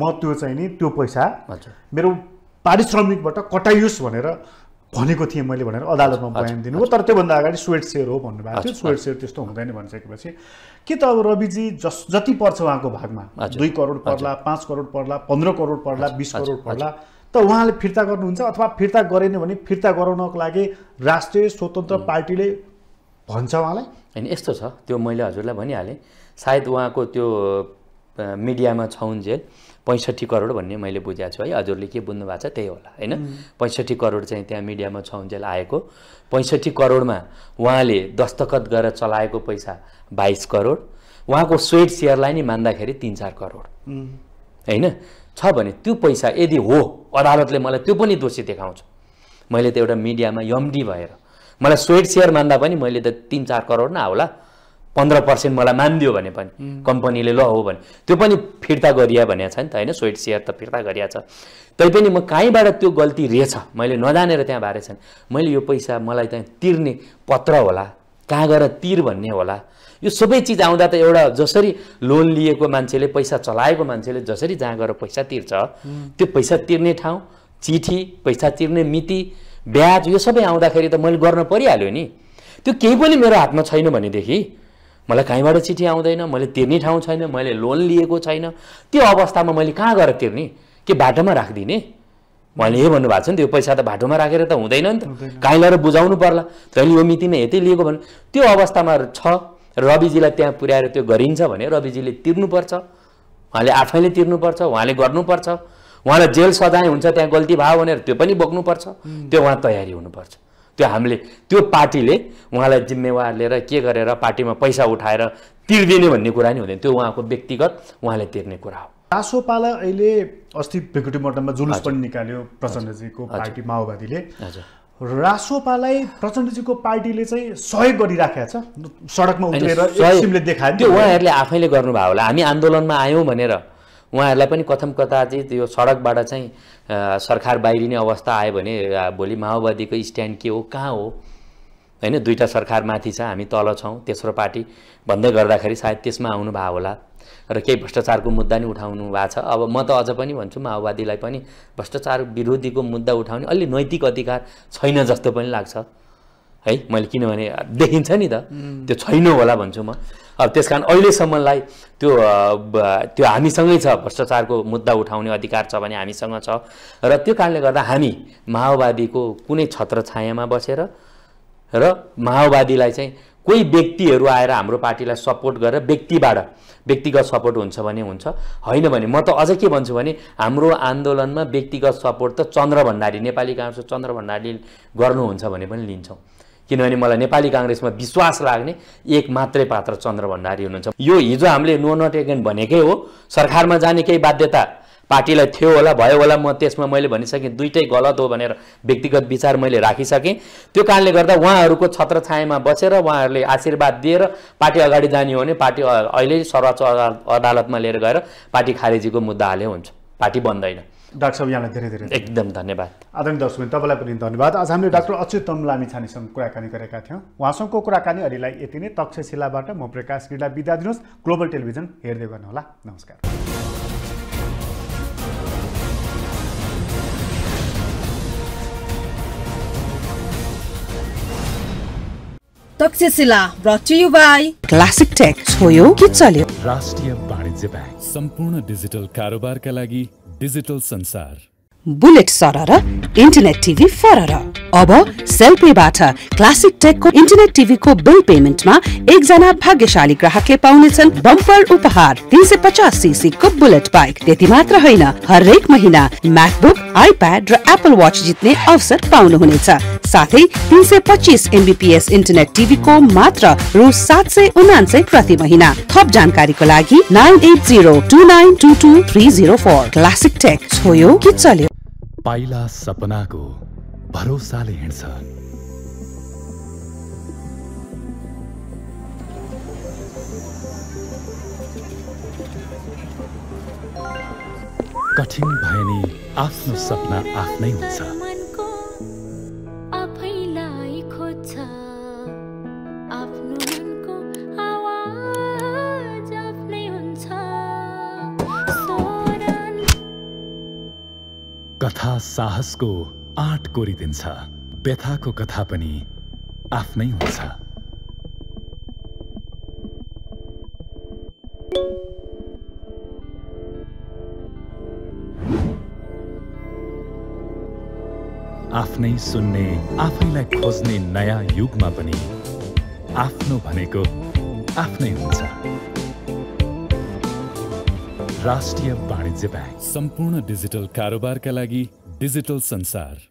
म त्यो चाहिँ नि त्यो पैसा मेरो पारिश्रमिकबाट कटाइयोस् भनेर भनेको थिएँ मैले भनेर अदालतमा बयान दिनु हो तर त्योभन्दा अगाडि स्वेट सेयर हो भन्नुभएको थियो स्वेट सेयर त्यस्तो हुँदैन भनिसकेपछि के त अब रविजी जस जति पर्छ उहाँको भागमा दुई करोड पर्ला पाँच करोड पर्ला पन्ध्र करोड पर्ला बिस करोड पर्ला त उहाँले फिर्ता गर्नुहुन्छ अथवा फिर्ता गरेन भने फिर्ता गराउनको लागि राष्ट्रिय स्वतन्त्र पार्टीले भन्छ उहाँलाई हैन यस्तो छ त्यो मैले हजुरलाई भनिहाले सायद उहाँको त्यो मिडियामा छौन्जेल पैंसठी करोड भन्ने मैले बुझाएको छु है हजुरले के बुझ्नु भएको छ त्यही होला हैन पैंसठी करोड चाहिँ त्यहाँ मिडियामा छौन्जेल आएको पैंसठी करोडमा उहाँले दस्तखत गरेर चलाएको पैसा बाइस करोड उहाँको स्वेट शेयरलाई नि मान्दाखेरि तीन चार करोड हैन छ भने त्यो पैसा यदि हो अदालतले मलाई त्यो पनि दोषी देखाउँछ मैले त एउटा मिडियामा यमडी भएर मलाई स्वेट शेयर मान्दा पनि मैले त तीन चार करोड ना होला पन्ध्र पर्सेंट मलाई मान्दियो भने पनि कम्पनीले ल हो भने त्यो पनि फिर्ता गरिया भनेछ नि त हैन स्वेट शेयर त फिर्ता गरिया छ तैपनि म कहीबाट त्यो गल्ती रहेछ मैले नजानेर त्यहाँ बारे छन् मैले यो पैसा मलाई त्यहाँ तिर्ने पत्र होला कहाँ गएर तिर भन्ने होला यो सबै चीज आउँदा त एउटा जसरी लोन लिएको मान्छेले पैसा चलाएको मान्छेले जसरी जहाँ गएर पैसा तिर्छ त्यो पैसा तिर्ने ठाउँ चिठी पैसा तिर्ने मिति ब्याज यो सबै आउँदाखेरि त मैले गर्न परिहाल्यो नि त्यो केही पनि मेरो हातमा छैन भने देखि मलाई कहीबाट चिठी आउँदैन मैले तिर्ने ठाउँ छैन मैले लोन लिएको छैन त्यो अवस्थामा मैले कहाँ गएर तिर्ने के बाटोमा राखदिने मैले यो भन्नु भएको छ नि त्यो पैसा त बाटोमा राखेर त हुँदैन नि त कहीँ लगेर बुझाउनु पर्ला तैँले यो मितिमा यति लिएको भने त्यो अवस्थामा छ रविजीलाई त्यहाँ पुर्याएर त्यो गरिन्छ भने रविजीले तिर्नुपर्छ उहाँले आफैले तिर्नुपर्छ उहाँले गर्नुपर्छ उहाँलाई जेल सजाय हुन्छ त्यहाँ गल्ती भयो भनेर त्यो पनि बोक्नुपर्छ त्यो उहाँ तयारी हुनुपर्छ त्यो हामीले त्यो पार्टीले उहाँलाई जिम्मेवार लिएर के गरेर पार्टीमा पैसा उठाएर तिर्दिने भन्ने कुरा नि हुँदैन त्यो उहाँको व्यक्तिगत उहाँले तिर्ने कुरा हो रासोपाला अहिले अस्ति विकुटीमठमा जुलुस पनि निकाल्यो प्रचण्डजीको पार्टी माओवादीले। रासोपालाई प्रचण्डजीको पार्टीले चाहिँ सहयोग गरिराखेको छ, सडकमा उत्रेर एकसिमले देखायो नि, उहाँहरूले आफैले गर्नुभयो होला। हामी आन्दोलनमा आयौं भनेर उहाँहरूलाई पनि कथम कथाचित यो सडकबाट चाहिँ सरकार बाहिरिने अवस्था आयो भने भोलि माओवादीको स्ट्यान्ड के हो, कहाँ हो, हैन? दुईटा सरकार माथि छ, हामी तल छौं, तेस्रो पार्टी भन्दै गर्दाखेरि सायद त्यसमा आउनु भयो होला र केही भ्रष्टाचारको मुद्दा नि उठाउनु भएको छ। अब म त अझ पनि भन्छु, माओवादीलाई पनि भ्रष्टाचार विरोधीको मुद्दा उठाउने अलि नैतिक अधिकार छैन जस्तो पनि लाग्छ है मैले, किनभने देखिन्छ नि त त्यो छैन होला भन्छु म। अब त्यसकारण अहिलेसम्मलाई त्यो त्यो हामीसँगै छ, भ्रष्टाचारको मुद्दा उठाउने अधिकार छ भने हामीसँग छ, र त्यो कारणले गर्दा हामी माओवादीको कुनै छत्रछायामा बसेर र माओवादीलाई चाहिँ कोही व्यक्तिहरू आएर हाम्रो पार्टीलाई सपोर्ट गरेर व्यक्तिबाट व्यक्तिगत सपोर्ट हुन्छ भने हुन्छ, हैन भने म त अझ के भन्छु भने हाम्रो आन्दोलनमा व्यक्तिगत सपोर्ट त चन्द्र भण्डारी, नेपाली कांग्रेस चन्द्र भण्डारी गर्नुहुन्छ भने पनि लिन्छौं, किनभने मलाई नेपाली कांग्रेसमा विश्वास लाग्ने एक मात्रै पात्र चन्द्र भण्डारी हुनुहुन्छ। यो हिजो हामीले नो नट एगेन भनेकै हो, सरकारमा जाने केही बाध्यता पार्टीलाई थियो होला, भयो होला, म त्यसमा मैले भनिसकेँ दुईटै गलत हो भनेर व्यक्तिगत विचार मैले राखिसकेँ। त्यो कारणले गर्दा उहाँहरूको छत्रछायामा बसेर उहाँहरूले आशीर्वाद दिएर पार्टी अगाडि जाने हो भने पार्टी अहिले सर्वोच्च अदालतमा लिएर गएर पार्टी खारेजीको मुद्दा हाले हुन्छ, पार्टी बन्दैन। डाक्टर साहब यहाँलाई धेरै धेरै एकदम धन्यवाद। आदरणीय दर्शक तपाईँलाई पनि धन्यवाद। आज हामीले डाक्टर अच्युतम लामिछानेसँग कुराकानी गरेका थियौँ, उहाँसँगको कुराकानी अहिलेलाई यति नै। तक्षशिलाबाट म प्रकाश गिडा बिदा दिनुहोस्, ग्लोबल टेलिभिजन हेर्दै गर्नुहोला, नमस्कार। Takshashila brought to you by Classic Tech, छोयो कि चल्यो। राष्ट्रिय वाणिज्य बैंक, सम्पूर्ण डिजिटल कारोबारका लागि डिजिटल संसार। बुलेट सरर, इन्टरनेट टिभी फरर, अब सेल पेबाट क्लासिक टेकको इन्टरनेट टिभीको बिल पेमेन्टमा एकजना भाग्यशाली ग्राहकले पाउनेछन् बम्पर उपहार तीन सौ पचास सीसी को बुलेट बाइक। त्यति मात्र होइन, हरेक महिना म्याकबुक, आइप्याड र एप्पल वाच जित्ने अवसर पाउनुहुनेछ। साथै तीन सौ पच्चीस एमबीपीएस इन्टरनेट टिभीको मात्र रु सात सय उनान्सय प्रति महिना। थप जानकारीको लागि nine eight zero two nine two two three zero four. Classic tech, छोयो कि चल्यो। पाइला सपनाको भरोसाले हिँड्छ, कठिन भए नि आफ्नो सपना आफ्नै हुन्छ। कथा साहसको आँट कोरिदिन्छ, व्यथाको कथा पनि आफ्नै हुन्छ। आफ्नै सुन्ने, आफैलाई खोज्ने नयाँ युगमा पनि आफ्नो भनेको आफ्नै हुन्छ। राष्ट्रिय वाणिज्य बैंक, सम्पूर्ण डिजिटल कारोबारका लागि डिजिटल संसार।